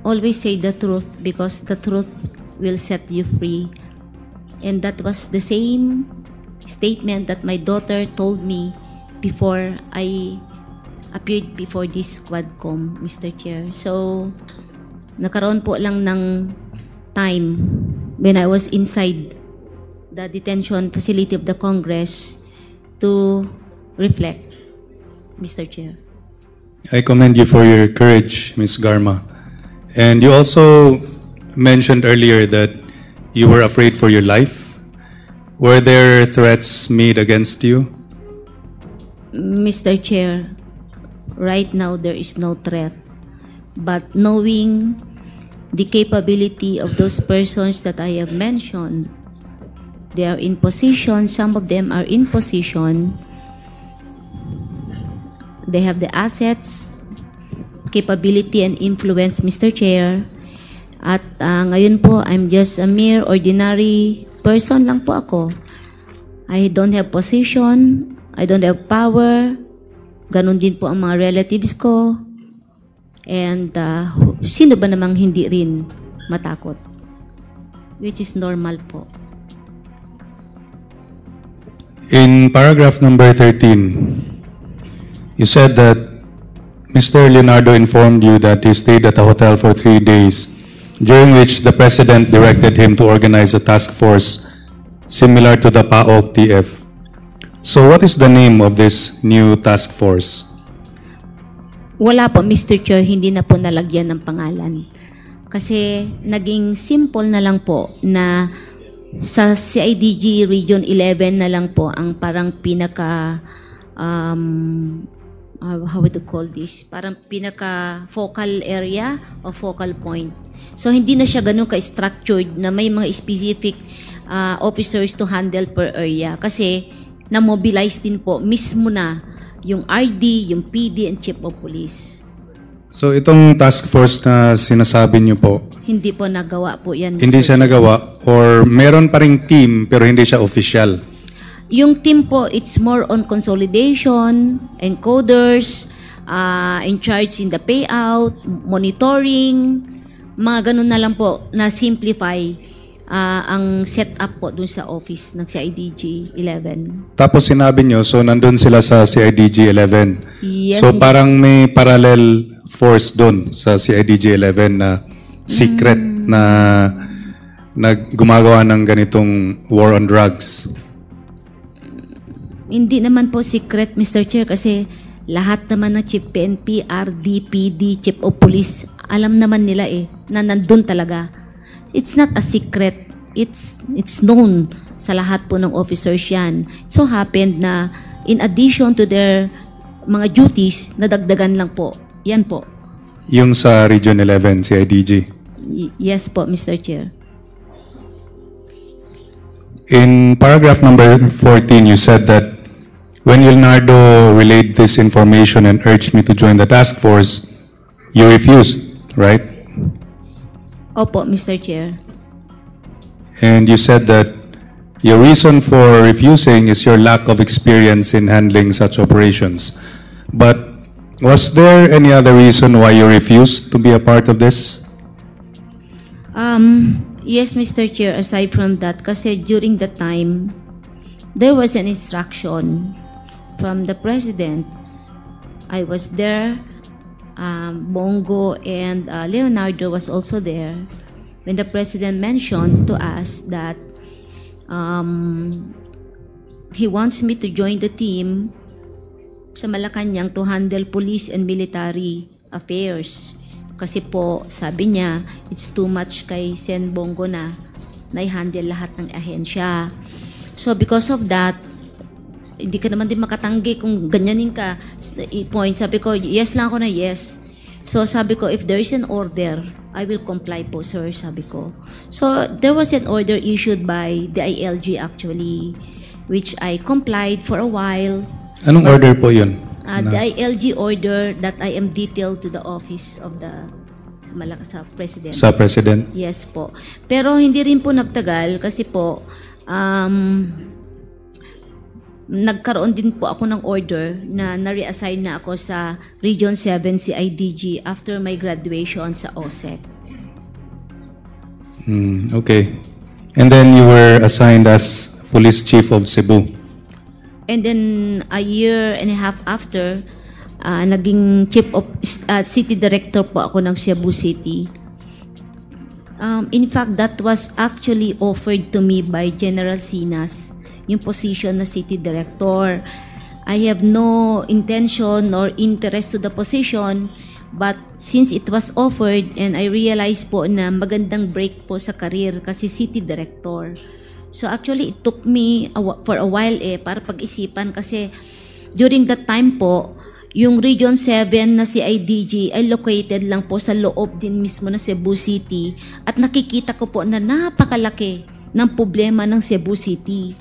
always say the truth, because the truth will set you free, and that was the same statement that my daughter told me before I appeared before this Quadcom, Mister Chair. So, nakaroon po lang ng time when I was inside the detention facility of the Congress to reflect, Mister Chair. I commend you for your courage, Miz Garma. And you also mentioned earlier that you were afraid for your life. Were there threats made against you? Mister Chair, right now there is no threat. But knowing the capability of those persons that I have mentioned, they are in position, some of them are in position, they have the assets, capability, and influence, Mister Chair. At uh, ngayon po, I'm just a mere ordinary person lang po ako. I don't have position. I don't have power. Ganun din po ang mga relatives ko. And uh, sino ba namang hindi rin matakot? Which is normal po. In paragraph number thirteen, you said that Mister Leonardo informed you that he stayed at a hotel for three days during which the President directed him to organize a task force similar to the P A O K T F. So what is the name of this new task force? Wala po, Mister Chair, hindi na po nalagyan ng pangalan. Kasi naging simple na lang po na sa C I D G Region eleven na lang po ang parang pinaka, um, Uh, how would you call this? Parang pinaka-focal area o focal point. So, hindi na siya ganun ka-structured na may mga specific uh, officers to handle per area. Kasi, na-mobilize din po mismo na yung R D, yung P D, and Chief of Police. So, itong task force na sinasabi niyo po? Hindi po nagawa po yan. Hindi siya nagawa? Or meron pa ring team pero hindi siya official? Yung team po, it's more on consolidation, encoders, uh, in charge in the payout, monitoring, mga ganun na lang po na simplify uh, ang setup po dun sa office ng C I D G eleven. Tapos sinabi nyo, so nandun sila sa C I D G eleven. Yes, so parang may parallel force dun sa C I D G eleven na secret mm. na, na gumagawa ng ganitong war on drugs. Hindi naman po secret, Mister Chair, kasi lahat naman ng Chief P N P, R D P D, Chief of Police, alam naman nila eh, na nandun talaga. It's not a secret. It's, it's known sa lahat po ng officers yan. It so happened na in addition to their mga duties, nadagdagan lang po. Yan po. Yung sa Region eleven, C I D G? Y yes po, Mister Chair. In paragraph number fourteen, you said that when Leonardo relayed this information and urged me to join the task force, you refused, right? Opo, Mister Chair. And you said that your reason for refusing is your lack of experience in handling such operations. But was there any other reason why you refused to be a part of this? Um, yes, Mister Chair, aside from that, kasi during the time, there was an instruction from the President. I was there, um, Bong Go and uh, Leonardo was also there. When the President mentioned to us that um, he wants me to join the team sa Malacanang to handle police and military affairs. Kasi po, sabi niya, it's too much kay Sen Bongo na na-handle lahat ng ahensya. So because of that, hindi ka naman din makatanggi kung ganyanin ka. Point, sabi ko, yes lang ako na yes. So sabi ko, if there is an order, I will comply po, sir, sabi ko. So there was an order issued by the I L G actually, which I complied for a while. Anong but, order po yun? Uh, the I L G order that I am detailed to the office of the sa, Malak sa President. Sa President? Yes po. Pero hindi rin po nagtagal kasi po um, nagkaroon din po ako ng order na na-reassign na ako sa Region seven C I D G after my graduation sa O S E C. Mm, okay. And then you were assigned as Police Chief of Cebu. And then a year and a half after, uh, naging Chief of uh, City Director po ako ng Cebu City. Um, in fact, that was actually offered to me by General Sinas, yung position na City Director. I have no intention or interest to the position, but since it was offered and I realized po na magandang break po sa career kasi City Director. So actually, it took me a for a while eh, para pag-isipan kasi during that time po, yung Region seven na si I D G ay located lang po sa loob din mismo na Cebu City at nakikita ko po na napakalaki ng problema ng Cebu City.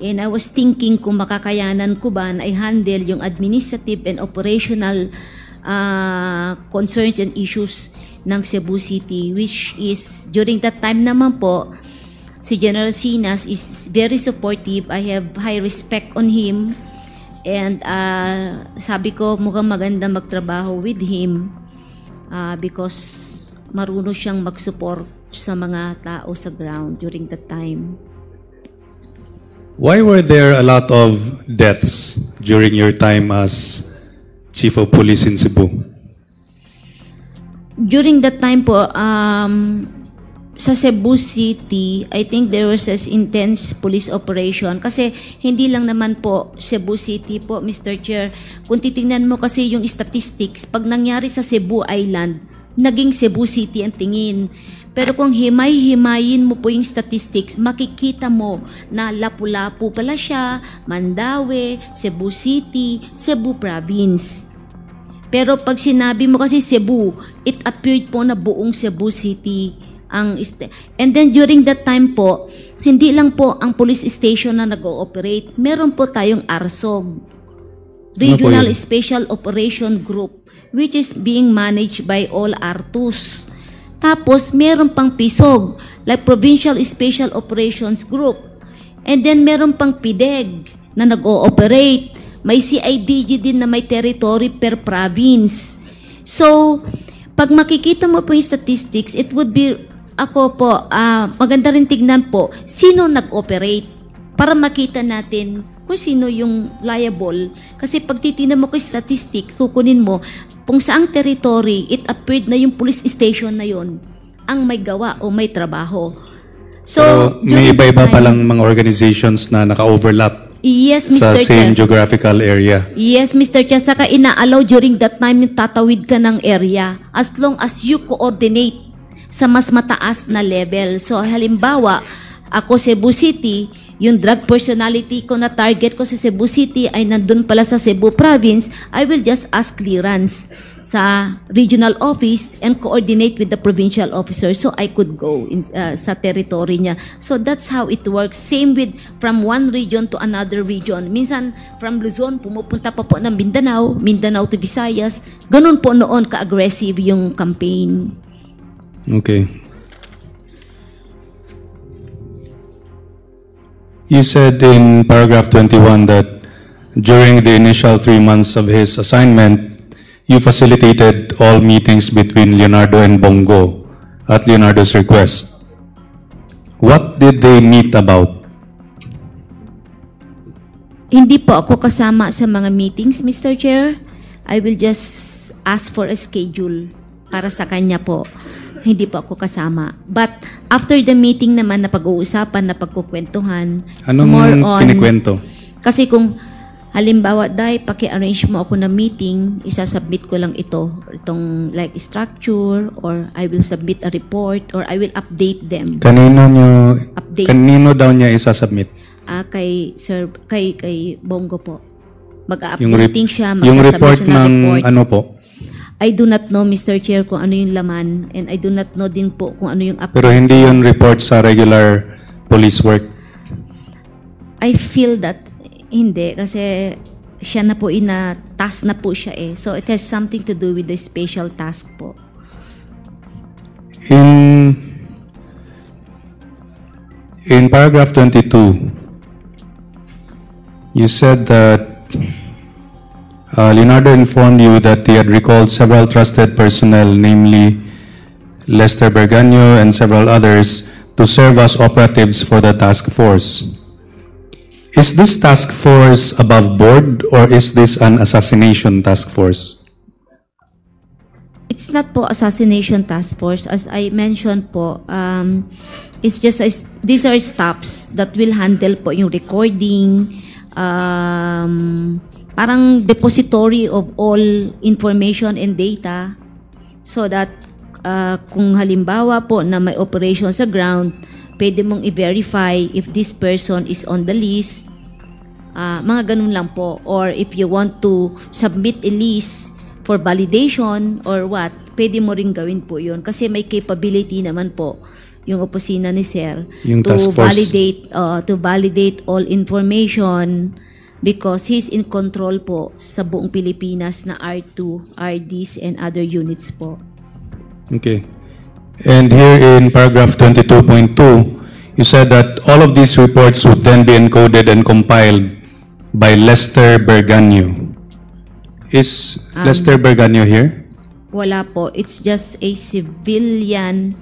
And I was thinking kung makakayanan ko ba na i-handle yung administrative and operational uh, concerns and issues ng Cebu City, which is, during that time naman po, si General Sinas is very supportive. I have high respect on him. And uh, sabi ko, mukhang maganda magtrabaho with him uh, because marunong siyang mag-support sa mga tao sa ground during that time. Why were there a lot of deaths during your time as Chief of Police in Cebu? During that time po, um, sa Cebu City, I think there was an intense police operation. Kasi hindi lang naman po Cebu City po, Mister Chair. Kung titingnan mo kasi yung statistics, pag nangyari sa Cebu Island, naging Cebu City ang tingin. Pero kung himay-himayin mo po yung statistics, makikita mo na Lapu-Lapu pala siya, Mandaue, Cebu City, Cebu province. Pero pag sinabi mo kasi Cebu, it appeared po na buong Cebu City ang and then during that time po, hindi lang po ang police station na nag-ooperate, meron po tayong ARSOG, Regional ano Special Operation Group, which is being managed by all ARTUS. Tapos, meron pang PISOG, like Provincial Special Operations Group. And then, meron pang P I D E A na nag-ooperate. May C I D G din na may territory per province. So, pag makikita mo po yung statistics, it would be, ako po, uh, maganda rin tignan po, sino nag-operate para makita natin kung sino yung liable. Kasi pag titignan mo ko yung statistics, kukunin mo, kung saang territory, it appeared na yung police station na yon ang may gawa o may trabaho. So, so may iba-iba palang mga organizations na naka-overlap. Yes, Mister Sa same Chair. Geographical area. Yes, Mister Chair. Saka ina-allow during that time yung tatawid ka ng area as long as you coordinate sa mas mataas na level. So, halimbawa, ako Cebu City, yung drug personality ko na target ko sa Cebu City ay nandun pala sa Cebu province, I will just ask clearance sa regional office and coordinate with the provincial officer so I could go in, uh, sa territory niya. So that's how it works. Same with from one region to another region. Minsan from Luzon, pumupunta pa po ng Mindanao, Mindanao to Visayas. Ganun po noon ka-aggressive yung campaign. Okay. You said in paragraph twenty-one that during the initial three months of his assignment, you facilitated all meetings between Leonardo and Bongo at Leonardo's request. What did they meet about? Hindi po ako kasama sa mga meetings, Mister Chair. I will just ask for a schedule para sa kanya po. Hindi po ako kasama. But after the meeting naman na pag-uusapan, na pagkukwentuhan, anong more on, kinikwento? Kasi kung halimbawa, dahil paki-arrange mo ako na meeting, isasubmit ko lang ito, itong like structure, or I will submit a report, or I will update them. Kanino nyo, update. Kanino daw niya isasubmit? Ah, kay Sir, kay, kay Bongo po. Mag-updating siya, yung report siya ng report. Ano po? I do not know, Mister Chair, kung ano yung laman, and I do not know din po kung ano yung update. Pero hindi yung report sa regular police work? I feel that hindi, kasi siya na po ina-task na po siya eh. So it has something to do with the special task po. In in paragraph twenty-two, you said that uh, Leonardo informed you that he had recalled several trusted personnel, namely Lester Berganio and several others, to serve as operatives for the task force. Is this task force above board or is this an assassination task force? It's not po assassination task force. As I mentioned po, um, it's just, a, these are staffs that will handle po yung recording, um, parang depository of all information and data so that uh, kung halimbawa po na may operation sa ground, pwede mong i-verify if this person is on the list. Uh, mga ganun lang po. Or if you want to submit a list for validation or what, pwede mo rin gawin po yun. Kasi may capability naman po yung opisina ni Sir yung to validate uh, to validate all information because he's in control po sa buong Pilipinas na R two, R Ds, and other units po. Okay. And here in paragraph twenty-two point two, you said that all of these reports would then be encoded and compiled by Lester Berganio. Is um, Lester Berganio here? Wala po. It's just a civilian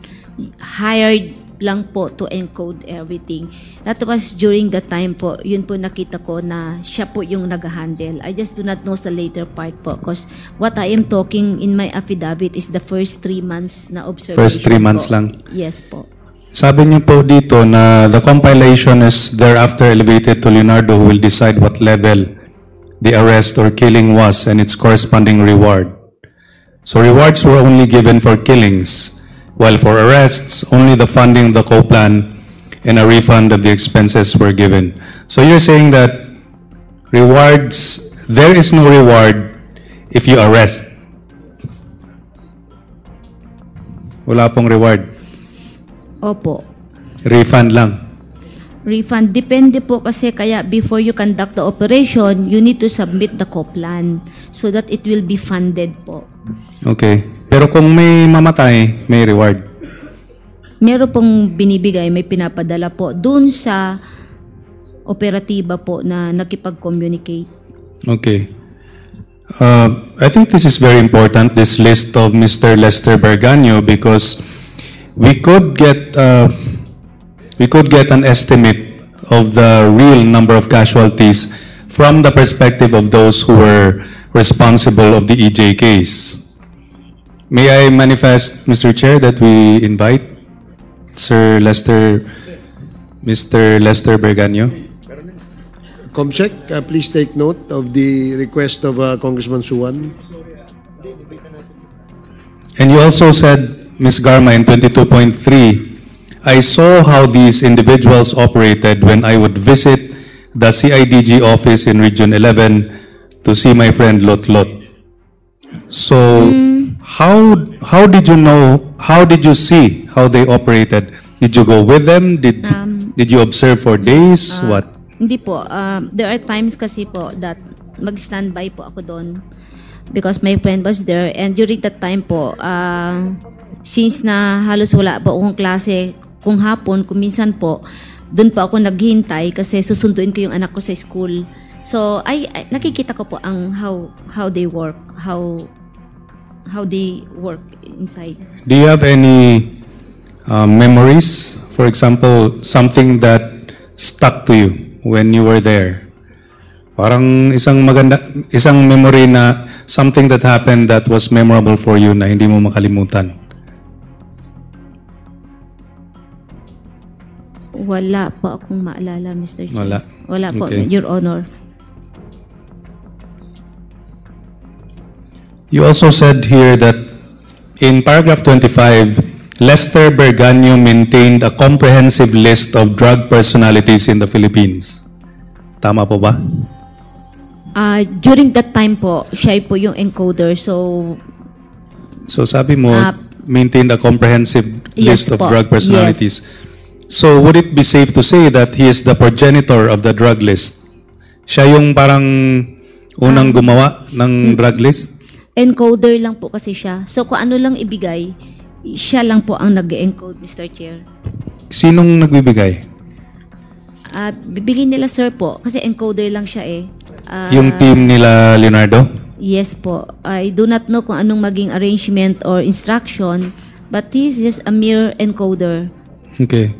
hired lang po to encode everything. That was during the time po, yun po nakita ko na siya po yung nag-handle. I just do not know sa later part po because what I am talking in my affidavit is the first three months na observation. First three months po lang? Yes po. Sabi niyo po dito na the compilation is thereafter elevated to Leonardo who will decide what level the arrest or killing was and its corresponding reward. So rewards were only given for killings. While for arrests, only the funding of the COPLAN and a refund of the expenses were given. So you're saying that rewards, there is no reward if you arrest. Wala pong reward. Opo. Refund lang. Refund. Depende po kasi kaya before you conduct the operation, you need to submit the COPLAN so that it will be funded po. Okay. Pero kung may mamatay, may reward. Meron pong binibigay, may pinapadala po dun sa operatiba po na nakipag-communicate. Okay. Uh, I think this is very important, this list of Mister Lester Berganio, because we could get uh, we could get an estimate of the real number of casualties from the perspective of those who were responsible of the E J case. May I manifest, Mister Chair, that we invite Sir Lester, Mister Lester Berganio Comsec, uh, please take note of the request of uh, Congressman Suwan. And you also said, Miz Garma, in twenty-two point three, I saw how these individuals operated when I would visit the C I D G office in Region eleven to see my friend Lot Lot. So, mm. how how did you know? How did you see how they operated? Did you go with them? Did um, did you observe for days? Uh, what? Hindi po. Uh, there are times kasi po that mag-standby po ako doon because my friend was there. And during that time po, uh, since na halos wala po akong klase, kung hapon, kung minsan po, doon po ako naghihintay kasi susunduin ko yung anak ko sa school. So, ay, ay nakikita ko po ang how how they work, how how they work inside. Do you have any uh, memories? For example, something that stuck to you when you were there? Parang isang maganda, isang memory na something that happened that was memorable for you na hindi mo makalimutan. Wala po akong maalala, Mister Chair. Wala. Wala po, okay. Your Honor. You also said here that in paragraph twenty-five, Lester Berganio maintained a comprehensive list of drug personalities in the Philippines. Tama po ba? Uh, during that time po, siya po yung encoder. So, so sabi mo, uh, maintained a comprehensive list yes of po. drug personalities. Yes. So, would it be safe to say that he is the progenitor of the drug list? Siya yung parang unang um, gumawa ng drug list? Encoder lang po kasi siya. So, kung ano lang ibigay, siya lang po ang nag-encode, Mister Chair. Sinong nagbibigay? Uh, bibigyan nila, sir, po. Kasi encoder lang siya, eh. Uh, yung team nila, Leonardo? Yes, po. I do not know kung anong maging arrangement or instruction, but he's just a mere encoder. Okay.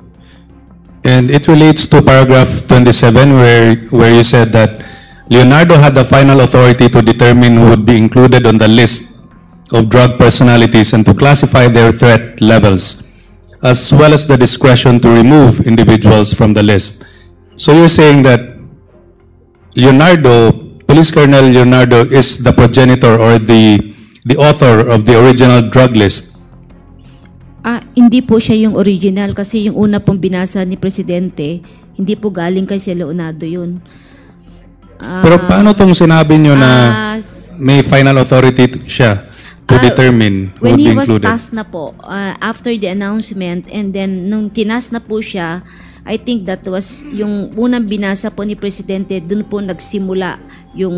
And it relates to paragraph twenty-seven, where, where you said that Leonardo had the final authority to determine who would be included on the list of drug personalities and to classify their threat levels, as well as the discretion to remove individuals from the list. So you're saying that Leonardo, Police Colonel Leonardo, is the progenitor or the the author of the original drug list? Ah, hindi po siya yung original kasi yung una pong binasa ni Presidente, hindi po galing kay si Leonardo yun. Ah, pero paano tong sinabi niyo na ah, may final authority siya to determine uh, when he was tasked na po uh, after the announcement, and then nung tinas na po siya, I think that was yung unang binasa po ni Presidente, dun po nagsimula yung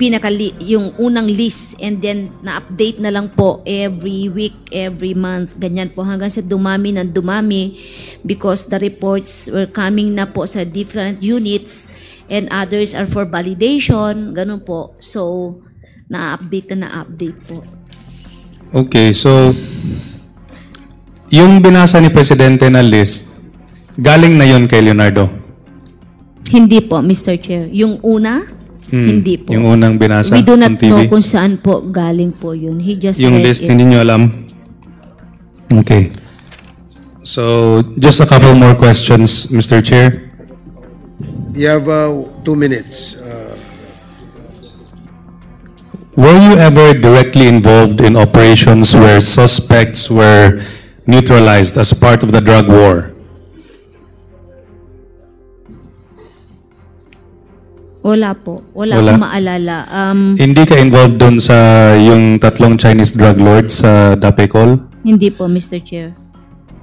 pinakali yung unang list, and then na-update na lang po every week, every month, ganyan po hanggang sa dumami ng dumami because the reports were coming na po sa different units and others are for validation, ganun po. So na-update na na-update po. Okay, so yung binasa ni Presidente na list, galing na yon kay Leonardo? Hindi po, Mister Chair. Yung una, hmm, hindi po. Yung unang binasa? We do not know kung saan po galing po yun. He just yung list, hindi nyo alam? Okay. So, just a couple more questions, Mister Chair. You have uh, two minutes. Uh, Were you ever directly involved in operations where suspects were neutralized as part of the drug war? Wala po. Wala, Wala. akong maalala. Um, Hindi ka involved dun sa yung tatlong Chinese drug lords sa Dapecol? Hindi po, Mister Chair.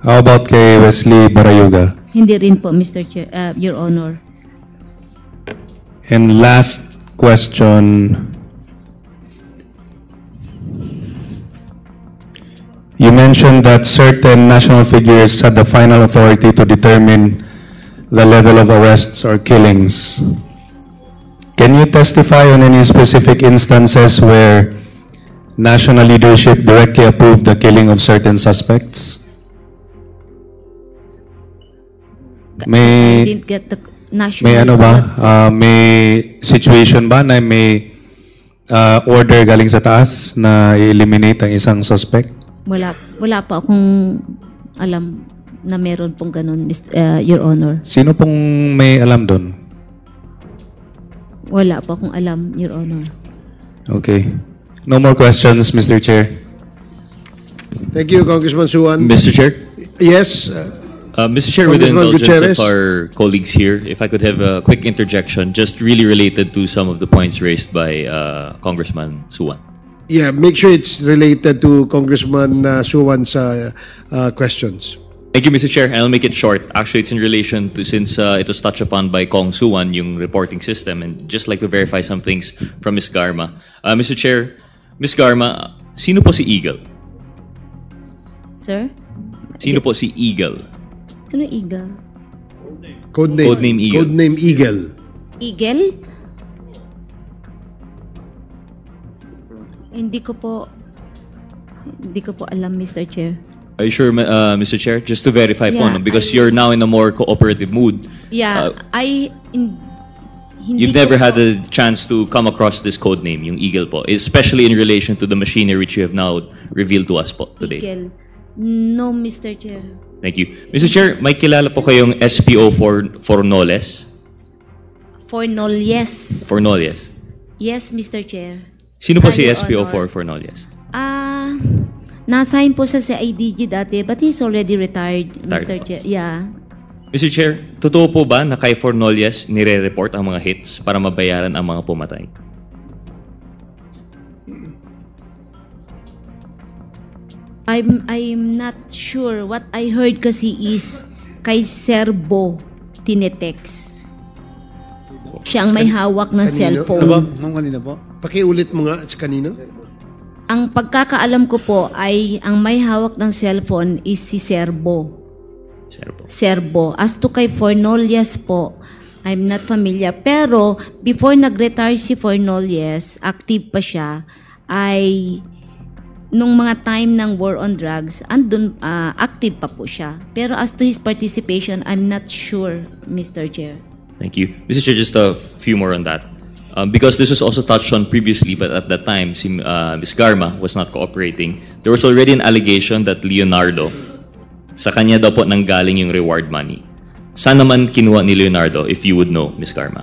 How about kay Wesley Barayuga? Hindi rin po, Mister Chair, uh, Your Honor. And last question. You mentioned that certain national figures had the final authority to determine the level of arrests or killings. Can you testify on any specific instances where national leadership directly approved the killing of certain suspects? May, I didn't get the national may ano ba? Uh, may situation ba na may uh, order galing sa taas na i-eliminate ang isang suspect? Wala, wala pa akong alam na meron pong ganun, uh, Your Honor. Sino pong may alam doon? Wala po akong alam, Your Honor. Okay. No more questions, Mister Chair. Thank you, Congressman Suan. Mister Chair? Yes. Uh, Mister Chair, with the indulgence Gutierrez. of our colleagues here, if I could have a quick interjection, just really related to some of the points raised by uh, Congressman Suan. Yeah, make sure it's related to Congressman uh, Suwan's uh, uh, questions. Thank you, Mister Chair. I'll make it short. Actually, it's in relation to, since uh, it was touched upon by Kong Suan, yung reporting system, and just like to verify some things from Miz Garma. Uh, Mister Chair, Miz Garma, sino po si Eagle? Sir? Sino po si Eagle? Sino Eagle? Codename. Codename Eagle. Codename Eagle. Eagle? Hindi ko po, hindi ko po alam, Mister Chair. Are you sure, uh, Mister Chair? Just to verify yeah, po, no? Because I, you're now in a more cooperative mood. Yeah, uh, I... In, hindi you've never had a chance to come across this code name, yung Eagle po, especially in relation to the machinery which you have now revealed to us po today. Eagle. No, Mister Chair. Thank you. Mister Chair, may kilala po kayong S P O four Fornoles? Fornoles. Fornoles. Yes, Mister Chair. Sino po si S P O four Fornoles? Ah... Uh, Nasign po sa C I D G dati, but he's already retired, Mister Chair. Yeah. Mister Chair, totoo po ba na kay Fornoles nire-report ang mga hits para mabayaran ang mga pumatay? I'm, I'm not sure. What I heard kasi is kay Serbo tinetext. Siya ang may hawak ng cellphone. Ano kanina po? Pakiulit mo nga, kanino? Ang pagkakaalam ko po ay ang may hawak ng cellphone is si Serbo. Serbo. Serbo. As to kay Fornoles po, I'm not familiar. Pero before nag-retire si Fornoles, active pa siya, ay nung mga time ng war on drugs, andun, uh, active pa po siya. Pero as to his participation, I'm not sure, Mister Chair. Thank you. Mister Chair, just a few more on that. Um, because this was also touched on previously, but at that time, si, uh, Miz Garma was not cooperating. There was already an allegation that Leonardo, sa kanya daw po nanggaling yung reward money. Saan naman kinuha ni Leonardo, if you would know, Miz Garma?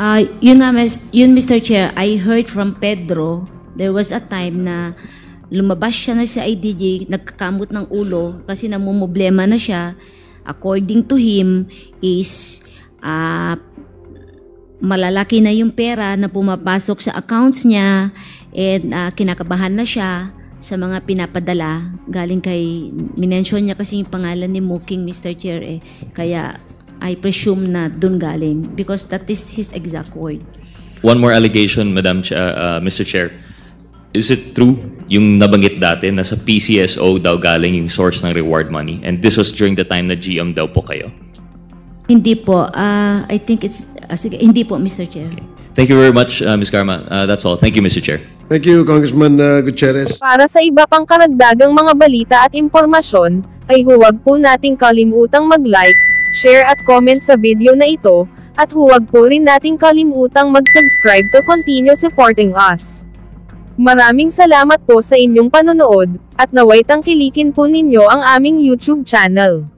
Uh, yun, na, yun, Mister Chair, I heard from Pedro, there was a time na lumabas siya na sa I D G, nagkakamot ng ulo kasi namumblema na siya. According to him, is... Uh, malalaki na yung pera na pumapasok sa accounts niya at uh, kinakabahan na siya sa mga pinapadala galing kay, minensyon niya kasi yung pangalan ni Mooking, Mister Chair eh, kaya I presume na dun galing because that is his exact word. One more allegation, Madam Ch uh, uh, Mister Chair. Is it true yung nabanggit dati na sa P C S O daw galing yung source ng reward money and this was during the time na G M daw po kayo? Hindi po. Uh, I think it's... Uh, sige, hindi po, Mister Chair. Okay. Thank you very much, uh, Miz Garma. Uh, that's all. Thank you, Mister Chair. Thank you, Congressman uh, Gutierrez. Para sa iba pang karagdagang mga balita at impormasyon, ay huwag po nating kalimutang mag-like, share at comment sa video na ito, at huwag po rin nating kalimutang mag-subscribe to continue supporting us. Maraming salamat po sa inyong panonood, at naway tangkilikin po ninyo ang aming YouTube channel.